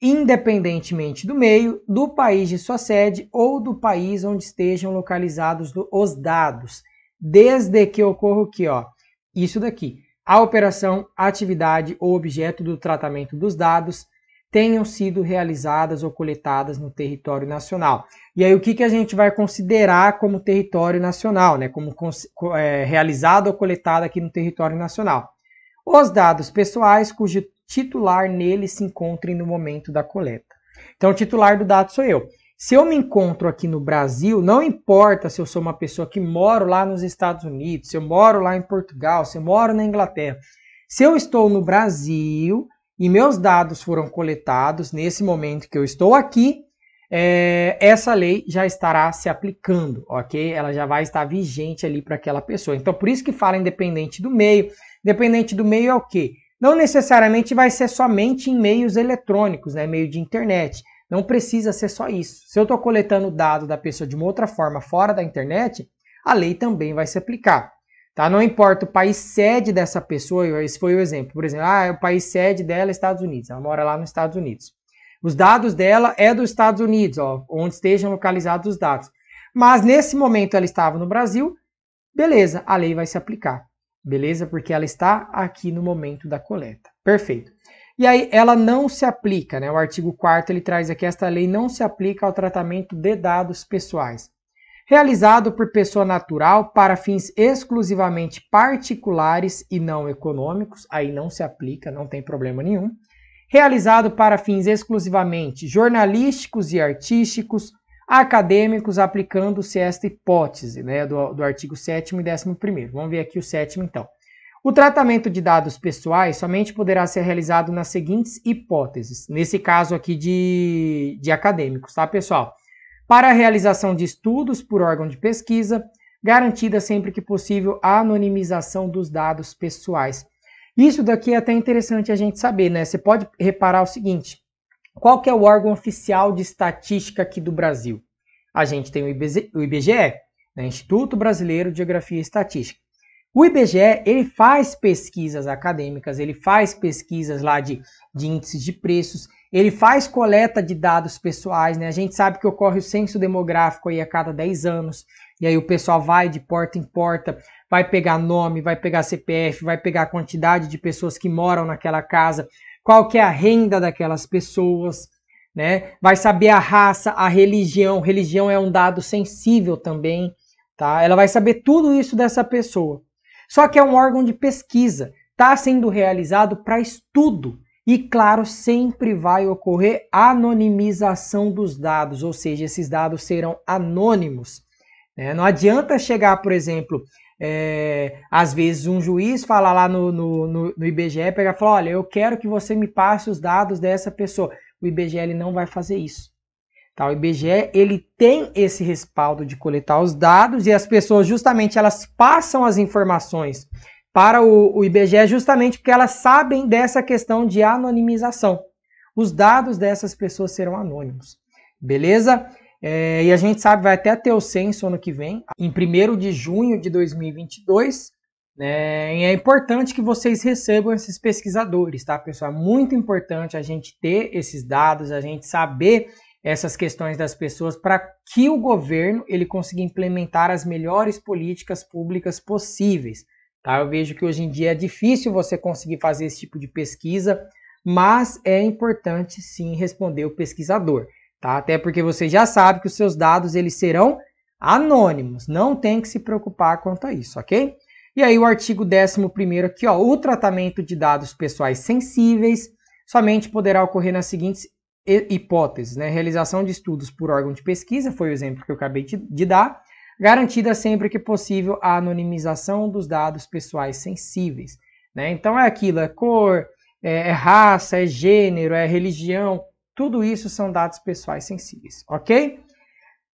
independentemente do meio, do país de sua sede ou do país onde estejam localizados os dados, desde que ocorra o que, ó, isso daqui, a operação, atividade ou objeto do tratamento dos dados tenham sido realizadas ou coletadas no território nacional. E aí o que, que a gente vai considerar como território nacional, né? Como é, realizado ou coletado aqui no território nacional? Os dados pessoais cujo titular nele se encontrem no momento da coleta. Então, o titular do dado sou eu. Se eu me encontro aqui no Brasil, não importa se eu sou uma pessoa que moro lá nos Estados Unidos, se eu moro lá em Portugal, se eu moro na Inglaterra. Se eu estou no Brasil e meus dados foram coletados nesse momento que eu estou aqui, é, essa lei já estará se aplicando, ok? Ela já vai estar vigente ali para aquela pessoa. Então, por isso que fala independente do meio. Independente do meio é o quê? Não necessariamente vai ser somente em meios eletrônicos, né? Meio de internet. Não precisa ser só isso. Se eu estou coletando o dado da pessoa de uma outra forma fora da internet, a lei também vai se aplicar. Tá? Não importa o país sede dessa pessoa, esse foi o exemplo. Por exemplo, ah, o país sede dela é Estados Unidos, ela mora lá nos Estados Unidos. Os dados dela é dos Estados Unidos, ó, onde estejam localizados os dados. Mas nesse momento ela estava no Brasil, beleza, a lei vai se aplicar. Beleza? Porque ela está aqui no momento da coleta. Perfeito. E aí, ela não se aplica, né? O artigo quarto ele traz aqui, esta lei não se aplica ao tratamento de dados pessoais, realizado por pessoa natural para fins exclusivamente particulares e não econômicos, aí não se aplica, não tem problema nenhum, realizado para fins exclusivamente jornalísticos e artísticos, acadêmicos, aplicando-se esta hipótese, né, do, do artigo sétimo e décimo primeiro. Vamos ver aqui o sétimo, então. O tratamento de dados pessoais somente poderá ser realizado nas seguintes hipóteses, nesse caso aqui de, de acadêmicos, tá, pessoal? Para a realização de estudos por órgão de pesquisa, garantida sempre que possível a anonimização dos dados pessoais. Isso daqui é até interessante a gente saber, né? Você pode reparar o seguinte, qual que é o órgão oficial de estatística aqui do Brasil? A gente tem o I B G E, o I B G E, né? Instituto Brasileiro de Geografia e Estatística. O I B G E, ele faz pesquisas acadêmicas, ele faz pesquisas lá de, de índices de preços, Ele faz coleta de dados pessoais, né? A gente sabe que ocorre o censo demográfico aí a cada dez anos, e aí o pessoal vai de porta em porta, vai pegar nome, vai pegar C P F, vai pegar a quantidade de pessoas que moram naquela casa, qual que é a renda daquelas pessoas, né? Vai saber a raça, a religião, religião é um dado sensível também, tá? Ela vai saber tudo isso dessa pessoa. Só que é um órgão de pesquisa, está sendo realizado para estudo. E, claro, sempre vai ocorrer anonimização dos dados, ou seja, esses dados serão anônimos. Né? Não adianta chegar, por exemplo, é, às vezes um juiz falar lá no, no, no, no I B G E, pegar e falar, olha, eu quero que você me passe os dados dessa pessoa. O I B G E ele não vai fazer isso. Tá? O I B G E ele tem esse respaldo de coletar os dados e as pessoas justamente elas passam as informações para o I B G E justamente porque elas sabem dessa questão de anonimização. Os dados dessas pessoas serão anônimos, beleza? É, e a gente sabe, vai até ter o censo ano que vem, em primeiro de junho de dois mil e vinte e dois, né? E é importante que vocês recebam esses pesquisadores, tá, pessoal? É muito importante a gente ter esses dados, a gente saber essas questões das pessoas para que o governo ele consiga implementar as melhores políticas públicas possíveis. Tá, eu vejo que hoje em dia é difícil você conseguir fazer esse tipo de pesquisa, mas é importante sim responder o pesquisador, tá? Até porque você já sabe que os seus dados eles serão anônimos, não tem que se preocupar quanto a isso, ok? E aí o artigo décimo primeiro aqui, ó, o tratamento de dados pessoais sensíveis somente poderá ocorrer nas seguintes hipóteses, né? Realização de estudos por órgão de pesquisa, foi o exemplo que eu acabei de, de dar, garantida sempre que possível a anonimização dos dados pessoais sensíveis. Né? Então é aquilo, é cor, é raça, é gênero, é religião, tudo isso são dados pessoais sensíveis, ok?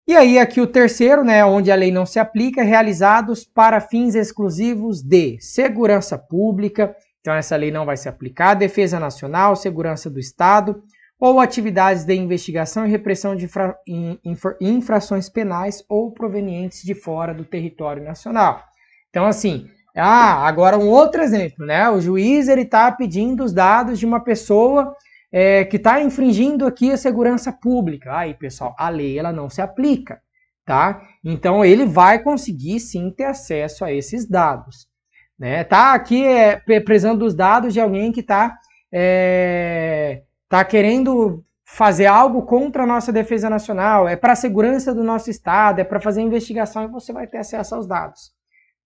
E aí aqui o terceiro, né, onde a lei não se aplica, realizados para fins exclusivos de segurança pública, então essa lei não vai se aplicar, defesa nacional, segurança do Estado, ou atividades de investigação e repressão de infra, infra, infrações penais ou provenientes de fora do território nacional. Então, assim, ah, agora um outro exemplo, né? O juiz ele está pedindo os dados de uma pessoa é, que está infringindo aqui a segurança pública. Aí, pessoal, a lei ela não se aplica, tá? Então, ele vai conseguir, sim, ter acesso a esses dados. Né? Tá aqui é, precisando dos dados de alguém que está... É, Tá querendo fazer algo contra a nossa defesa nacional, é para a segurança do nosso Estado, é para fazer investigação e você vai ter acesso aos dados.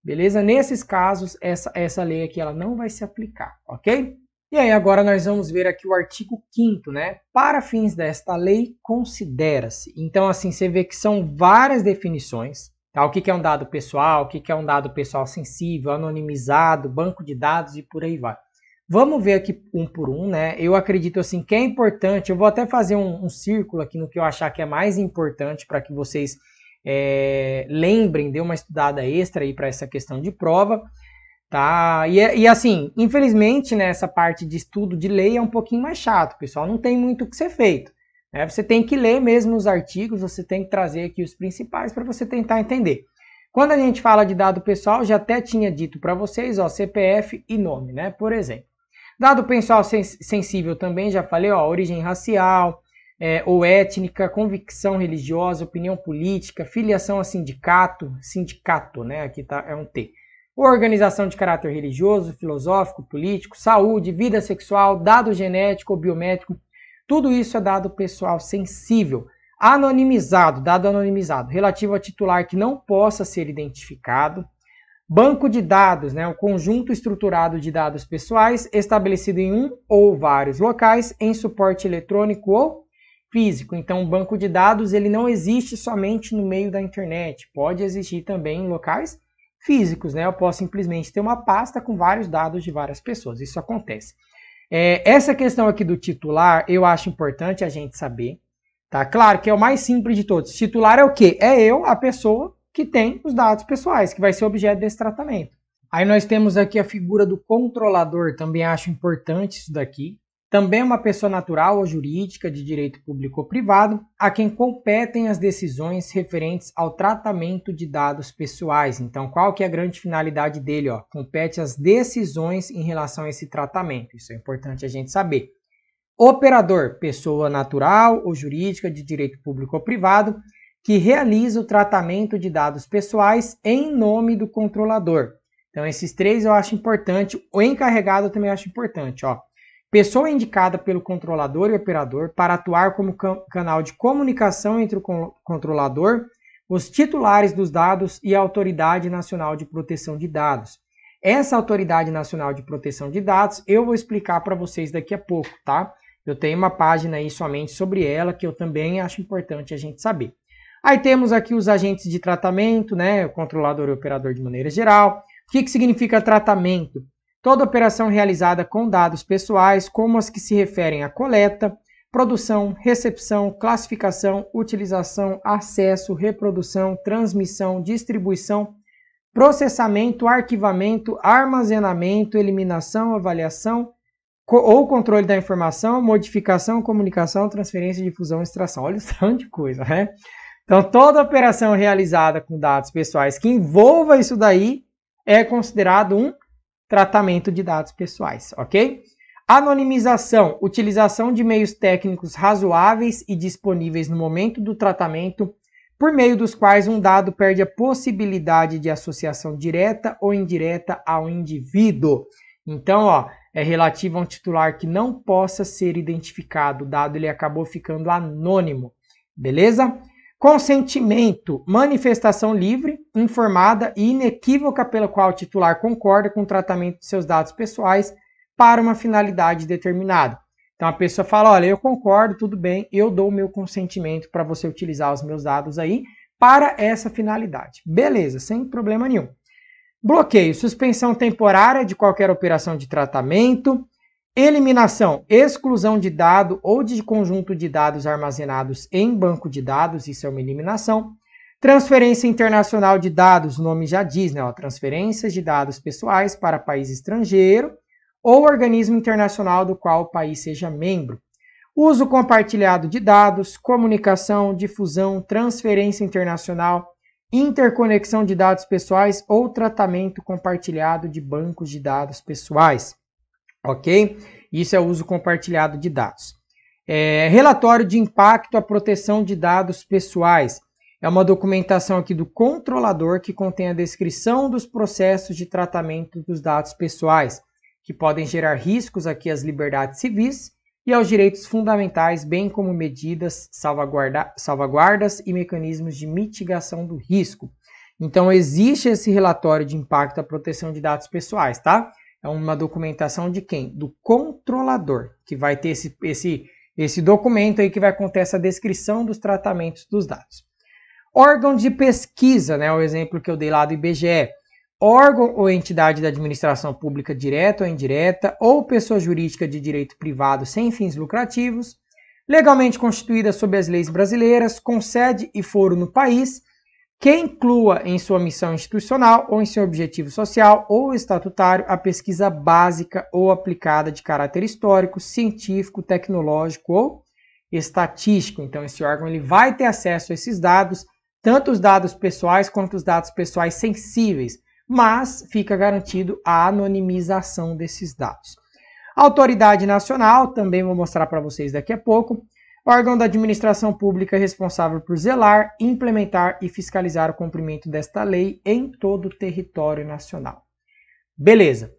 Beleza? Nesses casos, essa, essa lei aqui ela não vai se aplicar, ok? E aí agora nós vamos ver aqui o artigo quinto, né? Para fins desta lei, considera-se. Então assim, você vê que são várias definições, tá? O que que é um dado pessoal, o que que é um dado pessoal sensível, anonimizado, banco de dados e por aí vai. Vamos ver aqui um por um, né? Eu acredito assim que é importante, eu vou até fazer um, um círculo aqui no que eu achar que é mais importante para que vocês é, lembrem, dê uma estudada extra aí para essa questão de prova, tá? E, e assim, infelizmente, né, essa parte de estudo de lei é um pouquinho mais chato, pessoal, não tem muito o que ser feito, né? Você tem que ler mesmo os artigos, você tem que trazer aqui os principais para você tentar entender. Quando a gente fala de dado pessoal, já até tinha dito para vocês, ó, C P F e nome, né, por exemplo. Dado pessoal sensível também, já falei, ó, origem racial é, ou étnica, convicção religiosa, opinião política, filiação a sindicato, sindicato, né, aqui tá, é um T. Organização de caráter religioso, filosófico, político, saúde, vida sexual, dado genético ou biométrico, tudo isso é dado pessoal sensível. Anonimizado, dado anonimizado, relativo a titular que não possa ser identificado. Banco de dados, né, o conjunto estruturado de dados pessoais estabelecido em um ou vários locais em suporte eletrônico ou físico. Então, o banco de dados ele não existe somente no meio da internet, pode existir também em locais físicos, né? Eu posso simplesmente ter uma pasta com vários dados de várias pessoas, isso acontece. É, essa questão aqui do titular eu acho importante a gente saber, tá? Claro que é o mais simples de todos. Titular é o quê? É eu, a pessoa que tem os dados pessoais, que vai ser objeto desse tratamento. Aí nós temos aqui a figura do controlador, também acho importante isso daqui. Também uma pessoa natural ou jurídica de direito público ou privado, a quem competem as decisões referentes ao tratamento de dados pessoais. Então, qual que é a grande finalidade dele? Ó? Compete as decisões em relação a esse tratamento. Isso é importante a gente saber. Operador, pessoa natural ou jurídica de direito público ou privado, que realiza o tratamento de dados pessoais em nome do controlador. Então, esses três eu acho importante. O encarregado eu também acho importante, ó. Pessoa indicada pelo controlador e operador para atuar como canal de comunicação entre o controlador, os titulares dos dados e a Autoridade Nacional de Proteção de Dados. Essa Autoridade Nacional de Proteção de Dados eu vou explicar para vocês daqui a pouco, tá? Eu tenho uma página aí somente sobre ela, que eu também acho importante a gente saber. Aí temos aqui os agentes de tratamento, né? O controlador e o operador de maneira geral. O que que significa tratamento? Toda operação realizada com dados pessoais, como as que se referem à coleta, produção, recepção, classificação, utilização, acesso, reprodução, transmissão, distribuição, processamento, arquivamento, armazenamento, eliminação, avaliação co ou controle da informação, modificação, comunicação, transferência, difusão, extração. Olha o tanto de coisa, né? Então, toda operação realizada com dados pessoais que envolva isso daí é considerado um tratamento de dados pessoais, ok? Anonimização, utilização de meios técnicos razoáveis e disponíveis no momento do tratamento, por meio dos quais um dado perde a possibilidade de associação direta ou indireta ao indivíduo. Então, ó, é relativo a um titular que não possa ser identificado, o dado ele acabou ficando anônimo, beleza? Consentimento, manifestação livre, informada e inequívoca pela qual o titular concorda com o tratamento de seus dados pessoais para uma finalidade determinada. Então a pessoa fala, olha, eu concordo, tudo bem, eu dou o meu consentimento para você utilizar os meus dados aí para essa finalidade. Beleza, sem problema nenhum. Bloqueio, suspensão temporária de qualquer operação de tratamento. Eliminação, exclusão de dado ou de conjunto de dados armazenados em banco de dados, isso é uma eliminação. Transferência internacional de dados, o nome já diz, né? Ó, transferências de dados pessoais para país estrangeiro ou organismo internacional do qual o país seja membro. Uso compartilhado de dados, comunicação, difusão, transferência internacional, interconexão de dados pessoais ou tratamento compartilhado de bancos de dados pessoais. Ok? Isso é o uso compartilhado de dados. É, relatório de impacto à proteção de dados pessoais. É uma documentação aqui do controlador que contém a descrição dos processos de tratamento dos dados pessoais, que podem gerar riscos aqui às liberdades civis e aos direitos fundamentais, bem como medidas, salvaguarda, salvaguardas e mecanismos de mitigação do risco. Então, existe esse relatório de impacto à proteção de dados pessoais, tá? É uma documentação de quem? Do controlador, que vai ter esse, esse, esse documento aí que vai conter essa descrição dos tratamentos dos dados. Órgão de pesquisa, né? O exemplo que eu dei lá do I B G E. Órgão ou entidade da administração pública direta ou indireta, ou pessoa jurídica de direito privado sem fins lucrativos, legalmente constituída sob as leis brasileiras, com sede e foro no país, que inclua em sua missão institucional ou em seu objetivo social ou estatutário a pesquisa básica ou aplicada de caráter histórico, científico, tecnológico ou estatístico. Então, esse órgão ele vai ter acesso a esses dados, tanto os dados pessoais quanto os dados pessoais sensíveis, mas fica garantido a anonimização desses dados. Autoridade Nacional, também vou mostrar para vocês daqui a pouco, órgão da administração pública responsável por zelar, implementar e fiscalizar o cumprimento desta lei em todo o território nacional. Beleza.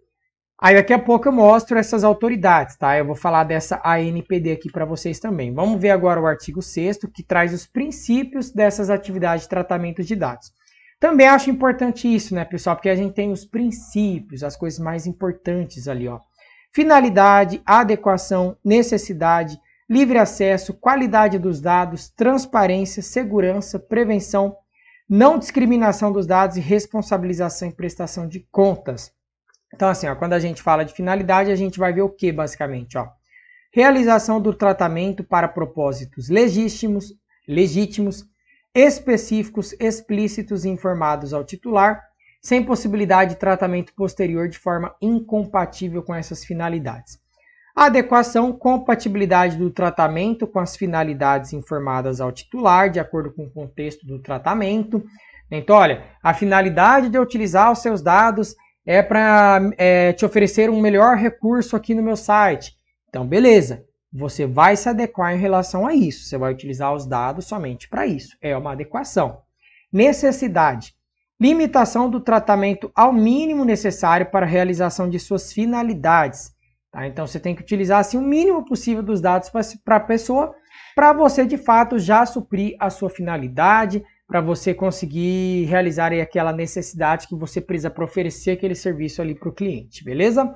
Aí daqui a pouco eu mostro essas autoridades, tá? Eu vou falar dessa A N P D aqui para vocês também. Vamos ver agora o artigo sexto, que traz os princípios dessas atividades de tratamento de dados. Também acho importante isso, né, pessoal? Porque a gente tem os princípios, as coisas mais importantes ali, ó. Finalidade, adequação, necessidade, livre acesso, qualidade dos dados, transparência, segurança, prevenção, não discriminação dos dados e responsabilização e prestação de contas. Então, assim, ó, quando a gente fala de finalidade, a gente vai ver o que, basicamente, ó? Realização do tratamento para propósitos legítimos, legítimos, específicos, explícitos e informados ao titular, sem possibilidade de tratamento posterior de forma incompatível com essas finalidades. Adequação, compatibilidade do tratamento com as finalidades informadas ao titular, de acordo com o contexto do tratamento. Então, olha, a finalidade de eu utilizar os seus dados é para é, te oferecer um melhor recurso aqui no meu site. Então, beleza. Você vai se adequar em relação a isso. Você vai utilizar os dados somente para isso. É uma adequação. Necessidade. Limitação do tratamento ao mínimo necessário para a realização de suas finalidades. Tá? Então, você tem que utilizar assim, o mínimo possível dos dados para a pessoa, para você, de fato, já suprir a sua finalidade, para você conseguir realizar aí, aquela necessidade que você precisa para oferecer aquele serviço ali para o cliente, beleza?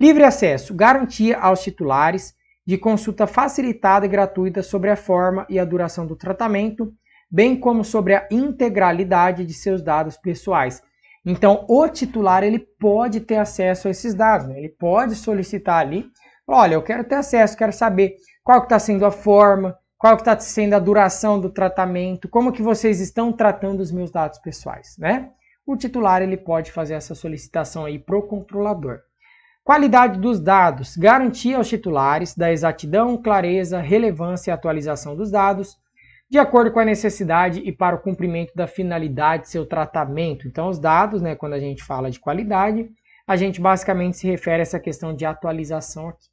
Livre acesso. Garantia aos titulares de consulta facilitada e gratuita sobre a forma e a duração do tratamento, bem como sobre a integralidade de seus dados pessoais. Então, o titular ele pode ter acesso a esses dados, né? Ele pode solicitar ali, olha, eu quero ter acesso, quero saber qual que está sendo a forma, qual que está sendo a duração do tratamento, como que vocês estão tratando os meus dados pessoais, né? O titular ele pode fazer essa solicitação aí para o controlador. Qualidade dos dados, garantia aos titulares da exatidão, clareza, relevância e atualização dos dados, de acordo com a necessidade e para o cumprimento da finalidade de seu tratamento. Então, os dados, né, quando a gente fala de qualidade, a gente basicamente se refere a essa questão de atualização aqui.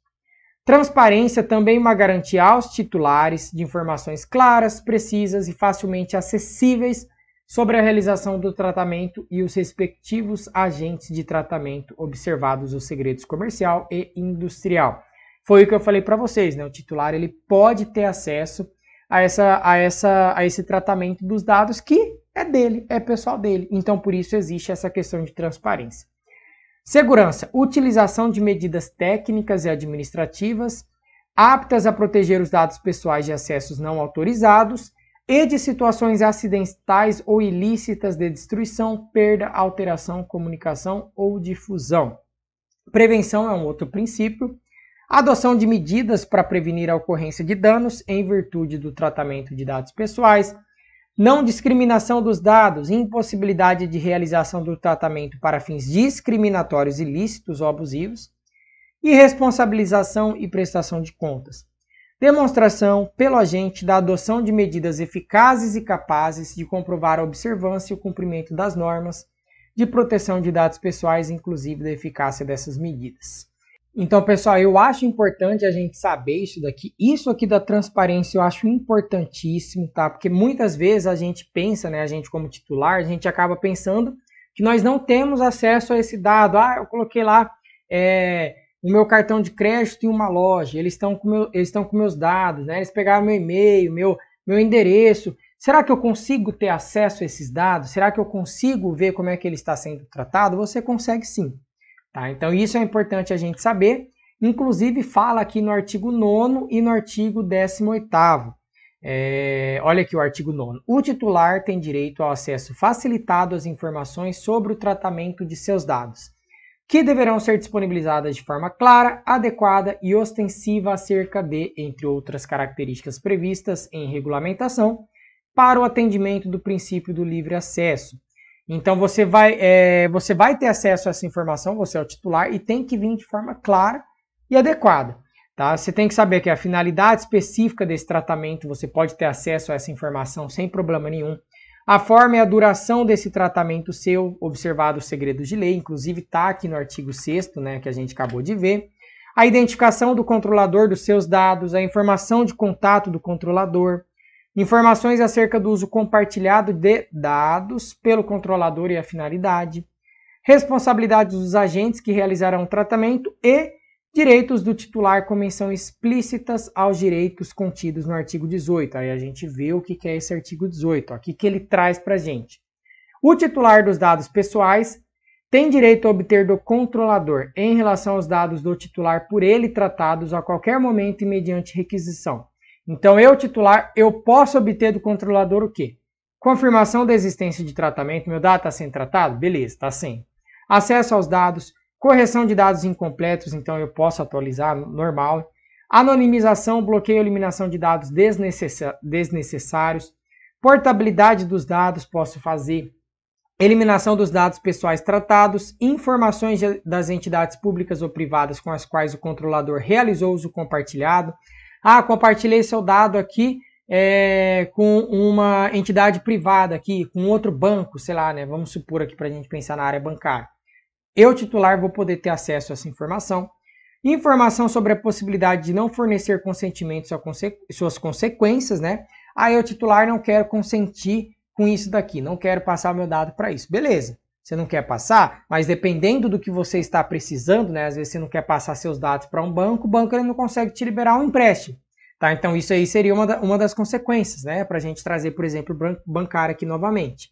Transparência, também uma garantia aos titulares de informações claras, precisas e facilmente acessíveis sobre a realização do tratamento e os respectivos agentes de tratamento, observados os segredos comercial e industrial. Foi o que eu falei para vocês, né? O titular ele pode ter acesso a, essa, a, essa, a esse tratamento dos dados que é dele, é pessoal dele. Então, por isso existe essa questão de transparência. Segurança, utilização de medidas técnicas e administrativas aptas a proteger os dados pessoais de acessos não autorizados e de situações acidentais ou ilícitas de destruição, perda, alteração, comunicação ou difusão. Prevenção é um outro princípio. Adoção de medidas para prevenir a ocorrência de danos em virtude do tratamento de dados pessoais. Não discriminação dos dados, impossibilidade de realização do tratamento para fins discriminatórios, ilícitos ou abusivos. E responsabilização e prestação de contas. Demonstração pelo agente da adoção de medidas eficazes e capazes de comprovar a observância e o cumprimento das normas de proteção de dados pessoais, inclusive da eficácia dessas medidas. Então, pessoal, eu acho importante a gente saber isso daqui. Isso aqui da transparência eu acho importantíssimo, tá? Porque muitas vezes a gente pensa, né, a gente como titular, a gente acaba pensando que nós não temos acesso a esse dado. Ah, eu coloquei lá... É... o meu cartão de crédito em uma loja, eles estão com, meu, eles estão com meus dados, né? Eles pegaram meu e-mail, meu, meu endereço. Será que eu consigo ter acesso a esses dados? Será que eu consigo ver como é que ele está sendo tratado? Você consegue sim. Tá? Então isso é importante a gente saber. Inclusive fala aqui no artigo nono e no artigo décimo oitavo. É, olha aqui o artigo nono. O titular tem direito ao acesso facilitado às informações sobre o tratamento de seus dados, que deverão ser disponibilizadas de forma clara, adequada e ostensiva acerca de, entre outras características previstas em regulamentação, para o atendimento do princípio do livre acesso. Então você vai, é, você vai ter acesso a essa informação, você é o titular, e tem que vir de forma clara e adequada. Tá? Você tem que saber que a finalidade específica desse tratamento, você pode ter acesso a essa informação sem problema nenhum. A forma e a duração desse tratamento seu, observado os segredos de lei, inclusive está aqui no artigo sexto, né, que a gente acabou de ver. A identificação do controlador dos seus dados, a informação de contato do controlador, informações acerca do uso compartilhado de dados pelo controlador e a finalidade, responsabilidades dos agentes que realizarão o tratamento e direitos do titular com menção explícitas aos direitos contidos no artigo dezoito. Aí a gente vê o que é esse artigo dezoito, ó, o que ele traz para a gente. O titular dos dados pessoais tem direito a obter do controlador em relação aos dados do titular por ele tratados a qualquer momento e mediante requisição. Então eu, titular, eu posso obter do controlador o quê? Confirmação da existência de tratamento. Meu dado está sendo tratado? Beleza, está sendo. Acesso aos dados. Correção de dados incompletos, então eu posso atualizar, normal. Anonimização, bloqueio e eliminação de dados desnecessários. Portabilidade dos dados, posso fazer. Eliminação dos dados pessoais tratados. Informações das entidades públicas ou privadas com as quais o controlador realizou uso compartilhado. Ah, compartilhei seu dado aqui é, com uma entidade privada aqui, com outro banco, sei lá, né? Vamos supor aqui para a gente pensar na área bancária. Eu, titular, vou poder ter acesso a essa informação. Informação sobre a possibilidade de não fornecer consentimento e suas consequências, né? Ah, eu, titular, não quero consentir com isso daqui, não quero passar meu dado para isso. Beleza, você não quer passar, mas dependendo do que você está precisando, né? Às vezes você não quer passar seus dados para um banco, o banco ele não consegue te liberar um empréstimo. Tá? Então isso aí seria uma, da, uma das consequências, né? Para a gente trazer, por exemplo, o bancário aqui novamente.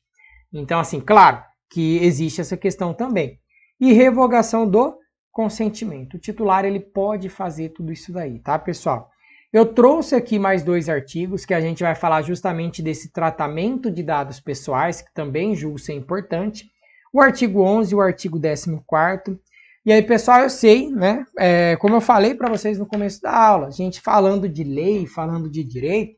Então, assim, claro que existe essa questão também. E revogação do consentimento. O titular ele pode fazer tudo isso daí, tá, pessoal? Eu trouxe aqui mais dois artigos que a gente vai falar justamente desse tratamento de dados pessoais, que também julgo ser importante. O artigo onze e o artigo décimo quarto. E aí, pessoal, eu sei, né? É, como eu falei para vocês no começo da aula, a gente falando de lei, falando de direito,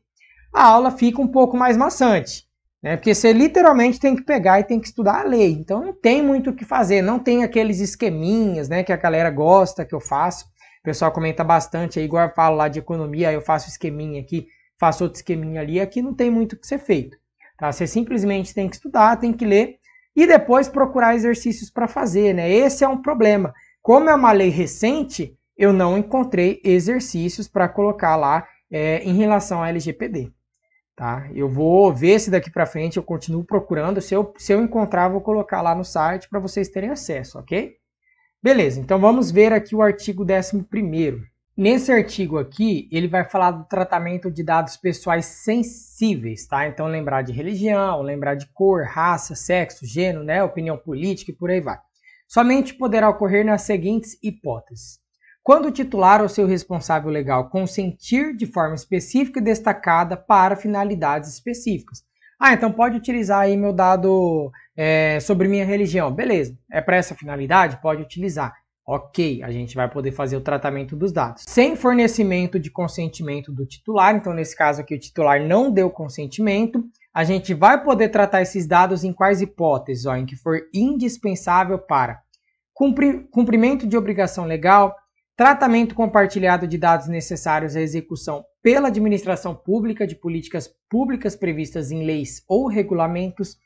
a aula fica um pouco mais maçante, né? Porque você literalmente tem que pegar e tem que estudar a lei. Então não tem muito o que fazer, não tem aqueles esqueminhas, né, que a galera gosta, que eu faço. O pessoal comenta bastante, aí, igual eu falo lá de economia, aí eu faço esqueminha aqui, faço outro esqueminha ali. Aqui não tem muito o que ser feito, tá? Você simplesmente tem que estudar, tem que ler e depois procurar exercícios para fazer, né? Esse é um problema. Como é uma lei recente, eu não encontrei exercícios para colocar lá é, em relação à L G P D. Tá? Eu vou ver se daqui para frente eu continuo procurando. Se eu, se eu encontrar, vou colocar lá no site para vocês terem acesso, ok? Beleza, então vamos ver aqui o artigo décimo primeiro. Nesse artigo aqui, ele vai falar do tratamento de dados pessoais sensíveis, tá? Então lembrar de religião, lembrar de cor, raça, sexo, gênero, né? Opinião política e por aí vai. Somente poderá ocorrer nas seguintes hipóteses. Quando o titular ou seu responsável legal consentir de forma específica e destacada para finalidades específicas. Ah, então pode utilizar aí meu dado é, sobre minha religião. Beleza, é para essa finalidade? Pode utilizar. Ok, a gente vai poder fazer o tratamento dos dados. Sem fornecimento de consentimento do titular, então nesse caso aqui o titular não deu consentimento, a gente vai poder tratar esses dados em quais hipóteses? Ó, em que for indispensável para cumprir, cumprimento de obrigação legal, tratamento compartilhado de dados necessários à execução pela administração pública de políticas públicas previstas em leis ou regulamentos,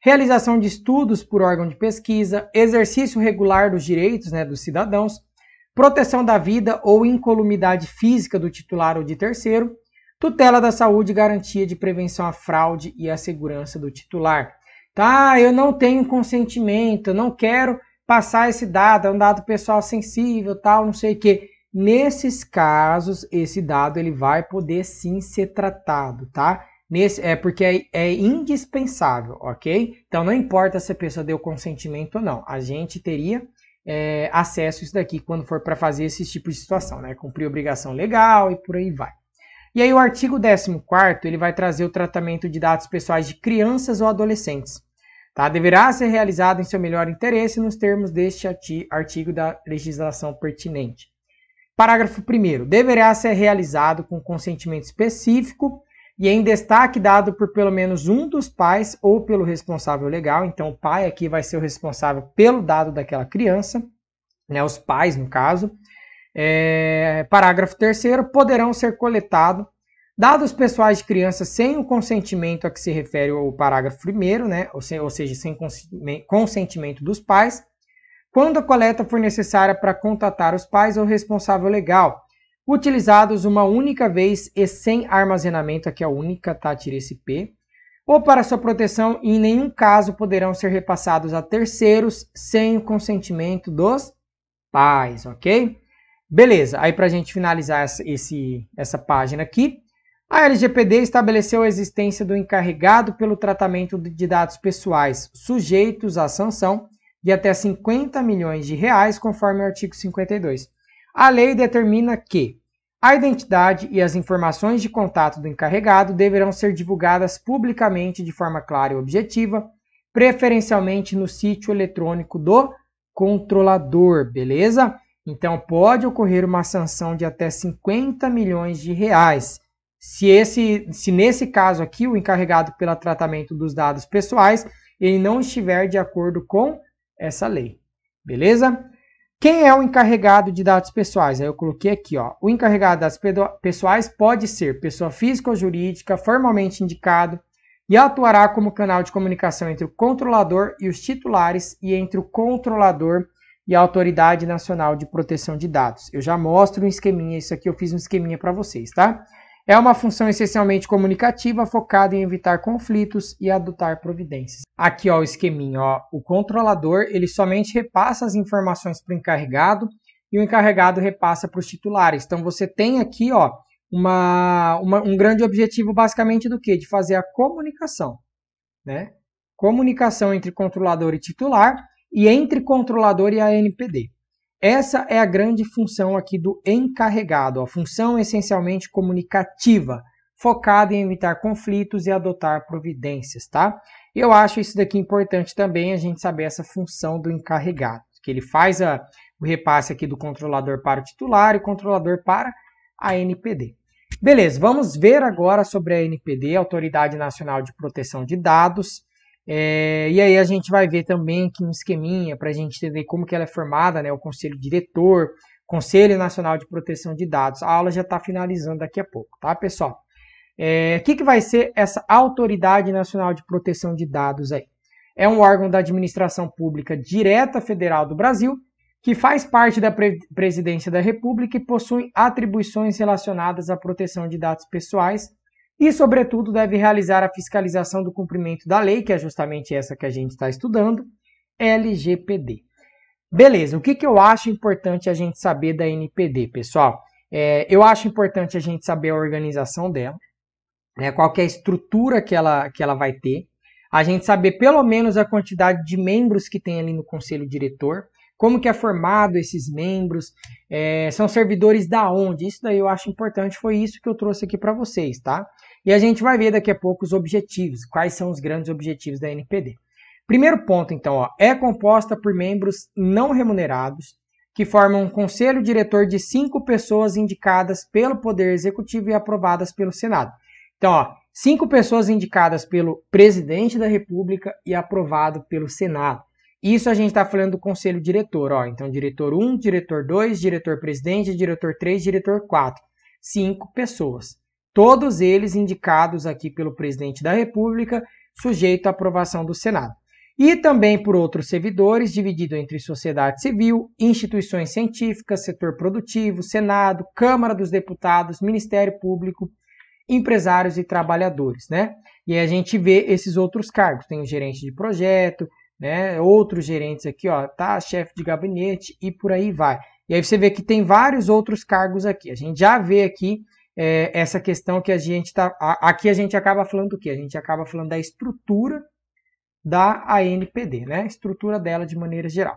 realização de estudos por órgão de pesquisa, exercício regular dos direitos, né, dos cidadãos, proteção da vida ou incolumidade física do titular ou de terceiro, tutela da saúde e garantia de prevenção à fraude e à segurança do titular. Tá, eu não tenho consentimento, eu não quero passar esse dado, é um dado pessoal sensível, tal, não sei o que. Nesses casos, esse dado ele vai poder sim ser tratado, tá? Nesse, é porque é, é indispensável, ok? Então não importa se a pessoa deu consentimento ou não, a gente teria é, acesso a isso daqui quando for para fazer esse tipo de situação, né? Cumprir obrigação legal e por aí vai. E aí o artigo décimo quarto, ele vai trazer o tratamento de dados pessoais de crianças ou adolescentes. Tá, deverá ser realizado em seu melhor interesse nos termos deste artigo da legislação pertinente. Parágrafo primeiro. Deverá ser realizado com consentimento específico e em destaque dado por pelo menos um dos pais ou pelo responsável legal. Então, o pai aqui vai ser o responsável pelo dado daquela criança, né, os pais, no caso. É, parágrafo terceiro. Poderão ser coletados dados pessoais de criança sem o consentimento a que se refere o parágrafo primeiro, né? ou, se, ou seja, sem consentimento dos pais, quando a coleta for necessária para contatar os pais ou responsável legal, utilizados uma única vez e sem armazenamento, aqui é a única, tá? Tira esse P, ou para sua proteção, e em nenhum caso poderão ser repassados a terceiros sem o consentimento dos pais, ok? Beleza, aí para a gente finalizar essa, esse, essa página aqui, a L G P D estabeleceu a existência do encarregado pelo tratamento de dados pessoais sujeitos à sanção de até cinquenta milhões de reais, conforme o artigo cinquenta e dois. A lei determina que a identidade e as informações de contato do encarregado deverão ser divulgadas publicamente de forma clara e objetiva, preferencialmente no sítio eletrônico do controlador, beleza? Então pode ocorrer uma sanção de até cinquenta milhões de reais. Se, esse, se nesse caso aqui, o encarregado pelo tratamento dos dados pessoais, ele não estiver de acordo com essa lei, beleza? Quem é o encarregado de dados pessoais? Aí eu coloquei aqui, ó, o encarregado de dados pessoais pode ser pessoa física ou jurídica, formalmente indicado, e atuará como canal de comunicação entre o controlador e os titulares e entre o controlador e a Autoridade Nacional de Proteção de Dados. Eu já mostro um esqueminha, isso aqui eu fiz um esqueminha para vocês, tá? É uma função essencialmente comunicativa, focada em evitar conflitos e adotar providências. Aqui, ó, o esqueminha, ó, o controlador, ele somente repassa as informações para o encarregado e o encarregado repassa para os titulares. Então, você tem aqui, ó, uma, uma, um grande objetivo basicamente do quê? De fazer a comunicação, né? Comunicação entre controlador e titular e entre controlador e a A N P D. Essa é a grande função aqui do encarregado, a função essencialmente comunicativa, focada em evitar conflitos e adotar providências, tá? Eu acho isso daqui importante também, a gente saber essa função do encarregado, que ele faz a, o repasse aqui do controlador para o titular e o controlador para a A N P D. Beleza, vamos ver agora sobre a A N P D, Autoridade Nacional de Proteção de Dados. É, e aí a gente vai ver também aqui um esqueminha para a gente entender como que ela é formada, né? O Conselho Diretor, Conselho Nacional de Proteção de Dados. A aula já está finalizando daqui a pouco, tá, pessoal? É, que que vai ser essa Autoridade Nacional de Proteção de Dados aí? É um órgão da administração pública direta federal do Brasil que faz parte da pre- Presidência da República e possui atribuições relacionadas à proteção de dados pessoais, e, sobretudo, deve realizar a fiscalização do cumprimento da lei, que é justamente essa que a gente está estudando, L G P D. Beleza, o que, que eu acho importante a gente saber da A N P D, pessoal? É, eu acho importante a gente saber a organização dela, né, qual que é a estrutura que ela, que ela vai ter, a gente saber pelo menos a quantidade de membros que tem ali no Conselho Diretor, como que é formado esses membros, é, são servidores da onde? Isso daí eu acho importante, foi isso que eu trouxe aqui para vocês, tá? E a gente vai ver daqui a pouco os objetivos, quais são os grandes objetivos da A N P D. Primeiro ponto, então, ó, é composta por membros não remunerados, que formam um conselho diretor de cinco pessoas indicadas pelo Poder Executivo e aprovadas pelo Senado. Então, ó, cinco pessoas indicadas pelo Presidente da República e aprovado pelo Senado. Isso a gente está falando do Conselho Diretor, ó. Então, Diretor um, Diretor dois, Diretor Presidente, Diretor três, Diretor quatro. Cinco pessoas. Todos eles indicados aqui pelo Presidente da República, sujeito à aprovação do Senado. E também por outros servidores, dividido entre sociedade civil, instituições científicas, setor produtivo, Senado, Câmara dos Deputados, Ministério Público, empresários e trabalhadores, né? E aí a gente vê esses outros cargos. Tem o gerente de projeto, né, outros gerentes aqui, ó, tá, chefe de gabinete e por aí vai. E aí você vê que tem vários outros cargos aqui. A gente já vê aqui é, essa questão que a gente tá, a, aqui a gente acaba falando do quê? A gente acaba falando da estrutura da A N P D, né? Estrutura dela de maneira geral.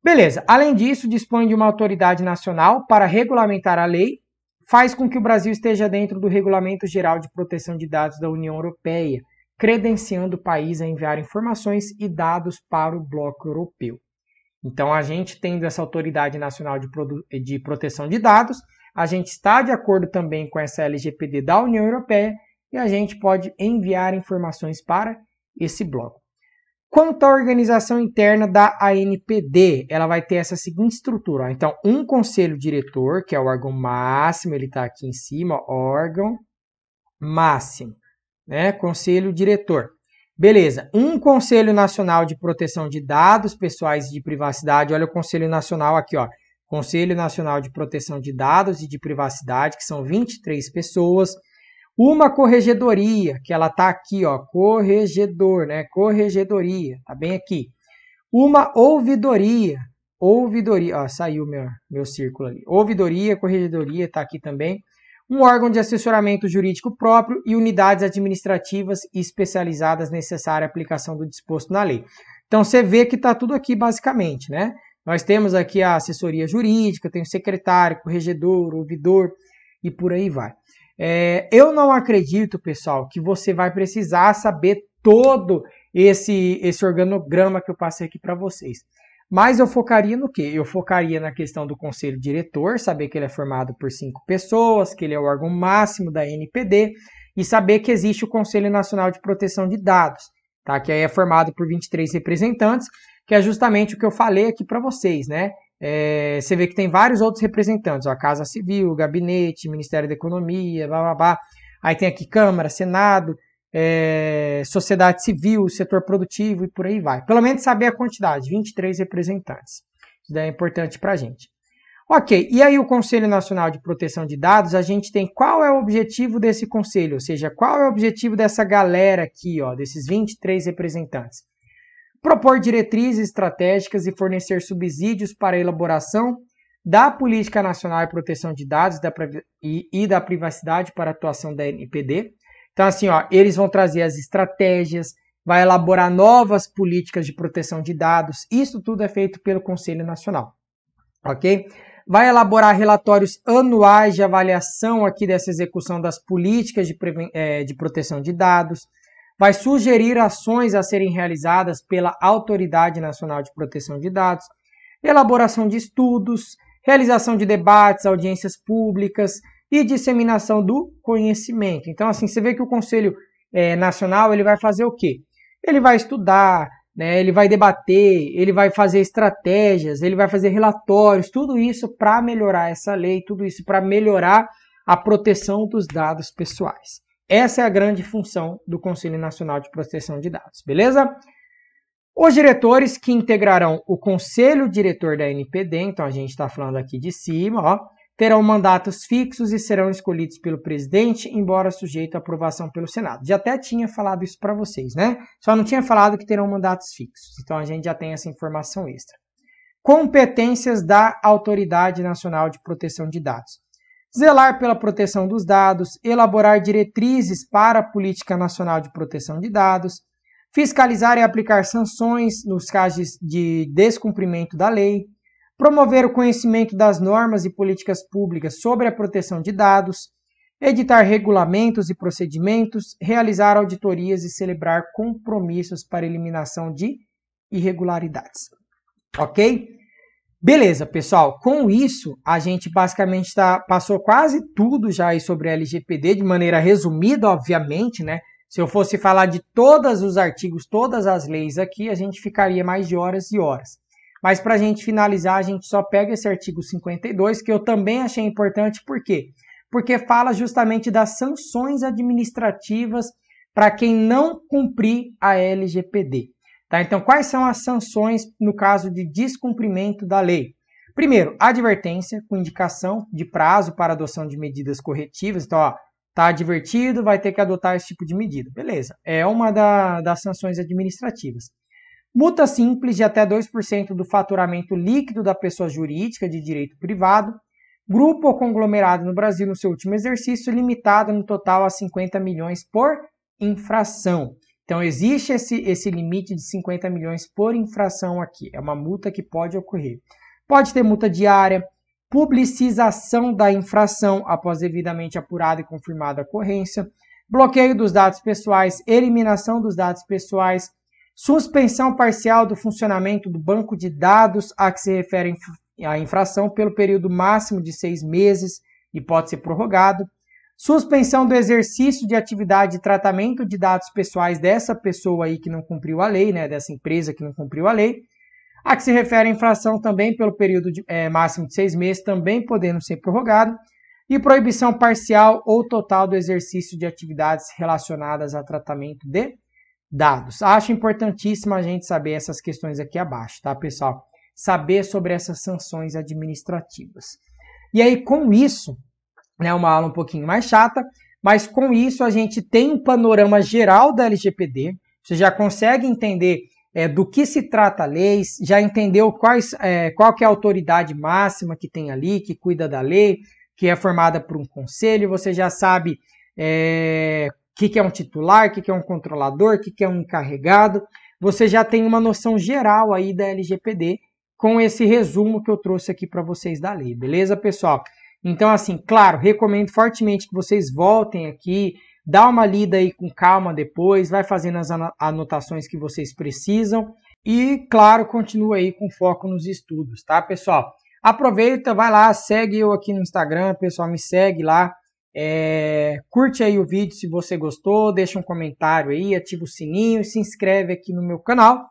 Beleza. Além disso, dispõe de uma autoridade nacional para regulamentar a lei, faz com que o Brasil esteja dentro do Regulamento Geral de Proteção de Dados da União Europeia, credenciando o país a enviar informações e dados para o bloco europeu. Então, a gente tendo essa Autoridade Nacional de, de Proteção de Dados, a gente está de acordo também com essa L G P D da União Europeia e a gente pode enviar informações para esse bloco. Quanto à organização interna da A N P D, ela vai ter essa seguinte estrutura, ó. Então, um Conselho Diretor, que é o órgão máximo, ele está aqui em cima, ó, órgão máximo. Né? Conselho Diretor. Beleza, um Conselho Nacional de Proteção de Dados Pessoais e de Privacidade, olha o Conselho Nacional aqui, ó. Conselho Nacional de Proteção de Dados e de Privacidade, que são vinte e três pessoas. Uma corregedoria, que ela tá aqui, ó, corregedor, né? Corregedoria, tá bem aqui. Uma ouvidoria, ouvidoria, ó, saiu meu, meu círculo ali. Ouvidoria, corregedoria, tá aqui também. Um órgão de assessoramento jurídico próprio e unidades administrativas especializadas necessárias à aplicação do disposto na lei. Então, você vê que está tudo aqui, basicamente, né? Nós temos aqui a assessoria jurídica, tem o secretário, corregedor, ouvidor e por aí vai. É, eu não acredito, pessoal, que você vai precisar saber todo esse, esse organograma que eu passei aqui para vocês. Mas eu focaria no quê? Eu focaria na questão do Conselho Diretor, saber que ele é formado por cinco pessoas, que ele é o órgão máximo da A N P D, e saber que existe o Conselho Nacional de Proteção de Dados, tá? Que aí é formado por vinte e três representantes, que é justamente o que eu falei aqui para vocês, né? É, você vê que tem vários outros representantes, ó, a Casa Civil, Gabinete, Ministério da Economia, blá, blá, blá. Aí tem aqui Câmara, Senado, É, sociedade civil, setor produtivo e por aí vai. Pelo menos saber a quantidade, vinte e três representantes. daí é importante para a gente. Ok, e aí o Conselho Nacional de Proteção de Dados, a gente tem qual é o objetivo desse conselho, ou seja, qual é o objetivo dessa galera aqui, ó, desses vinte e três representantes. Propor diretrizes estratégicas e fornecer subsídios para a elaboração da Política Nacional de Proteção de Dados e da Privacidade para a atuação da A N P D. Então, assim, ó, eles vão trazer as estratégias, vai elaborar novas políticas de proteção de dados. Isso tudo é feito pelo Conselho Nacional, ok? Vai elaborar relatórios anuais de avaliação aqui dessa execução das políticas de, é, de proteção de dados. Vai sugerir ações a serem realizadas pela Autoridade Nacional de Proteção de Dados. Elaboração de estudos, realização de debates, audiências públicas e disseminação do conhecimento. Então, assim, você vê que o Conselho é, Nacional, ele vai fazer o quê? Ele vai estudar, né, ele vai debater, ele vai fazer estratégias, ele vai fazer relatórios, tudo isso para melhorar essa lei, tudo isso para melhorar a proteção dos dados pessoais. Essa é a grande função do Conselho Nacional de Proteção de Dados, beleza? Os diretores que integrarão o Conselho Diretor da A N P D, então a gente está falando aqui de cima, ó, terão mandatos fixos e serão escolhidos pelo presidente, embora sujeito à aprovação pelo Senado. Já até tinha falado isso para vocês, né? Só não tinha falado que terão mandatos fixos, então a gente já tem essa informação extra. Competências da Autoridade Nacional de Proteção de Dados. Zelar pela proteção dos dados, elaborar diretrizes para a Política Nacional de Proteção de Dados, fiscalizar e aplicar sanções nos casos de descumprimento da lei, promover o conhecimento das normas e políticas públicas sobre a proteção de dados, editar regulamentos e procedimentos, realizar auditorias e celebrar compromissos para eliminação de irregularidades. Ok? Beleza, pessoal. Com isso, a gente basicamente tá, passou quase tudo já aí sobre a L G P D, de maneira resumida, obviamente, né? Se eu fosse falar de todos os artigos, todas as leis aqui, a gente ficaria mais de horas e horas. Mas para a gente finalizar, a gente só pega esse artigo cinquenta e dois, que eu também achei importante, por quê? Porque fala justamente das sanções administrativas para quem não cumprir a L G P D. Tá? Então, quais são as sanções no caso de descumprimento da lei? Primeiro, advertência com indicação de prazo para adoção de medidas corretivas. Então, ó, tá advertido, vai ter que adotar esse tipo de medida. Beleza, é uma da, das sanções administrativas. Multa simples de até dois por cento do faturamento líquido da pessoa jurídica de direito privado. Grupo ou conglomerado no Brasil no seu último exercício, limitado no total a cinquenta milhões por infração. Então, existe esse, esse limite de cinquenta milhões por infração aqui. É uma multa que pode ocorrer. Pode ter multa diária. Publicização da infração após devidamente apurada e confirmada a ocorrência, bloqueio dos dados pessoais, eliminação dos dados pessoais, suspensão parcial do funcionamento do banco de dados a que se refere a infração pelo período máximo de seis meses e pode ser prorrogado, suspensão do exercício de atividade de tratamento de dados pessoais dessa pessoa aí que não cumpriu a lei, né, dessa empresa que não cumpriu a lei, a que se refere a infração também pelo período de, é, máximo de seis meses, também podendo ser prorrogado, e proibição parcial ou total do exercício de atividades relacionadas a tratamento de dados. Acho importantíssimo a gente saber essas questões aqui abaixo, tá, pessoal? Saber sobre essas sanções administrativas. E aí, com isso, né, uma aula um pouquinho mais chata, mas com isso a gente tem um panorama geral da L G P D, você já consegue entender É, do que se trata a lei, já entendeu quais, é, qual que é a autoridade máxima que tem ali, que cuida da lei, que é formada por um conselho, você já sabe o é, que, que é um titular, o que, que é um controlador, o que, que é um encarregado, você já tem uma noção geral aí da L G P D com esse resumo que eu trouxe aqui para vocês da lei, beleza, pessoal? Então, assim, claro, recomendo fortemente que vocês voltem aqui, dá uma lida aí com calma depois, vai fazendo as anotações que vocês precisam e, claro, continua aí com foco nos estudos, tá, pessoal? Aproveita, vai lá, segue eu aqui no Instagram, pessoal, me segue lá, é, curte aí o vídeo se você gostou, deixa um comentário aí, ativa o sininho e se inscreve aqui no meu canal.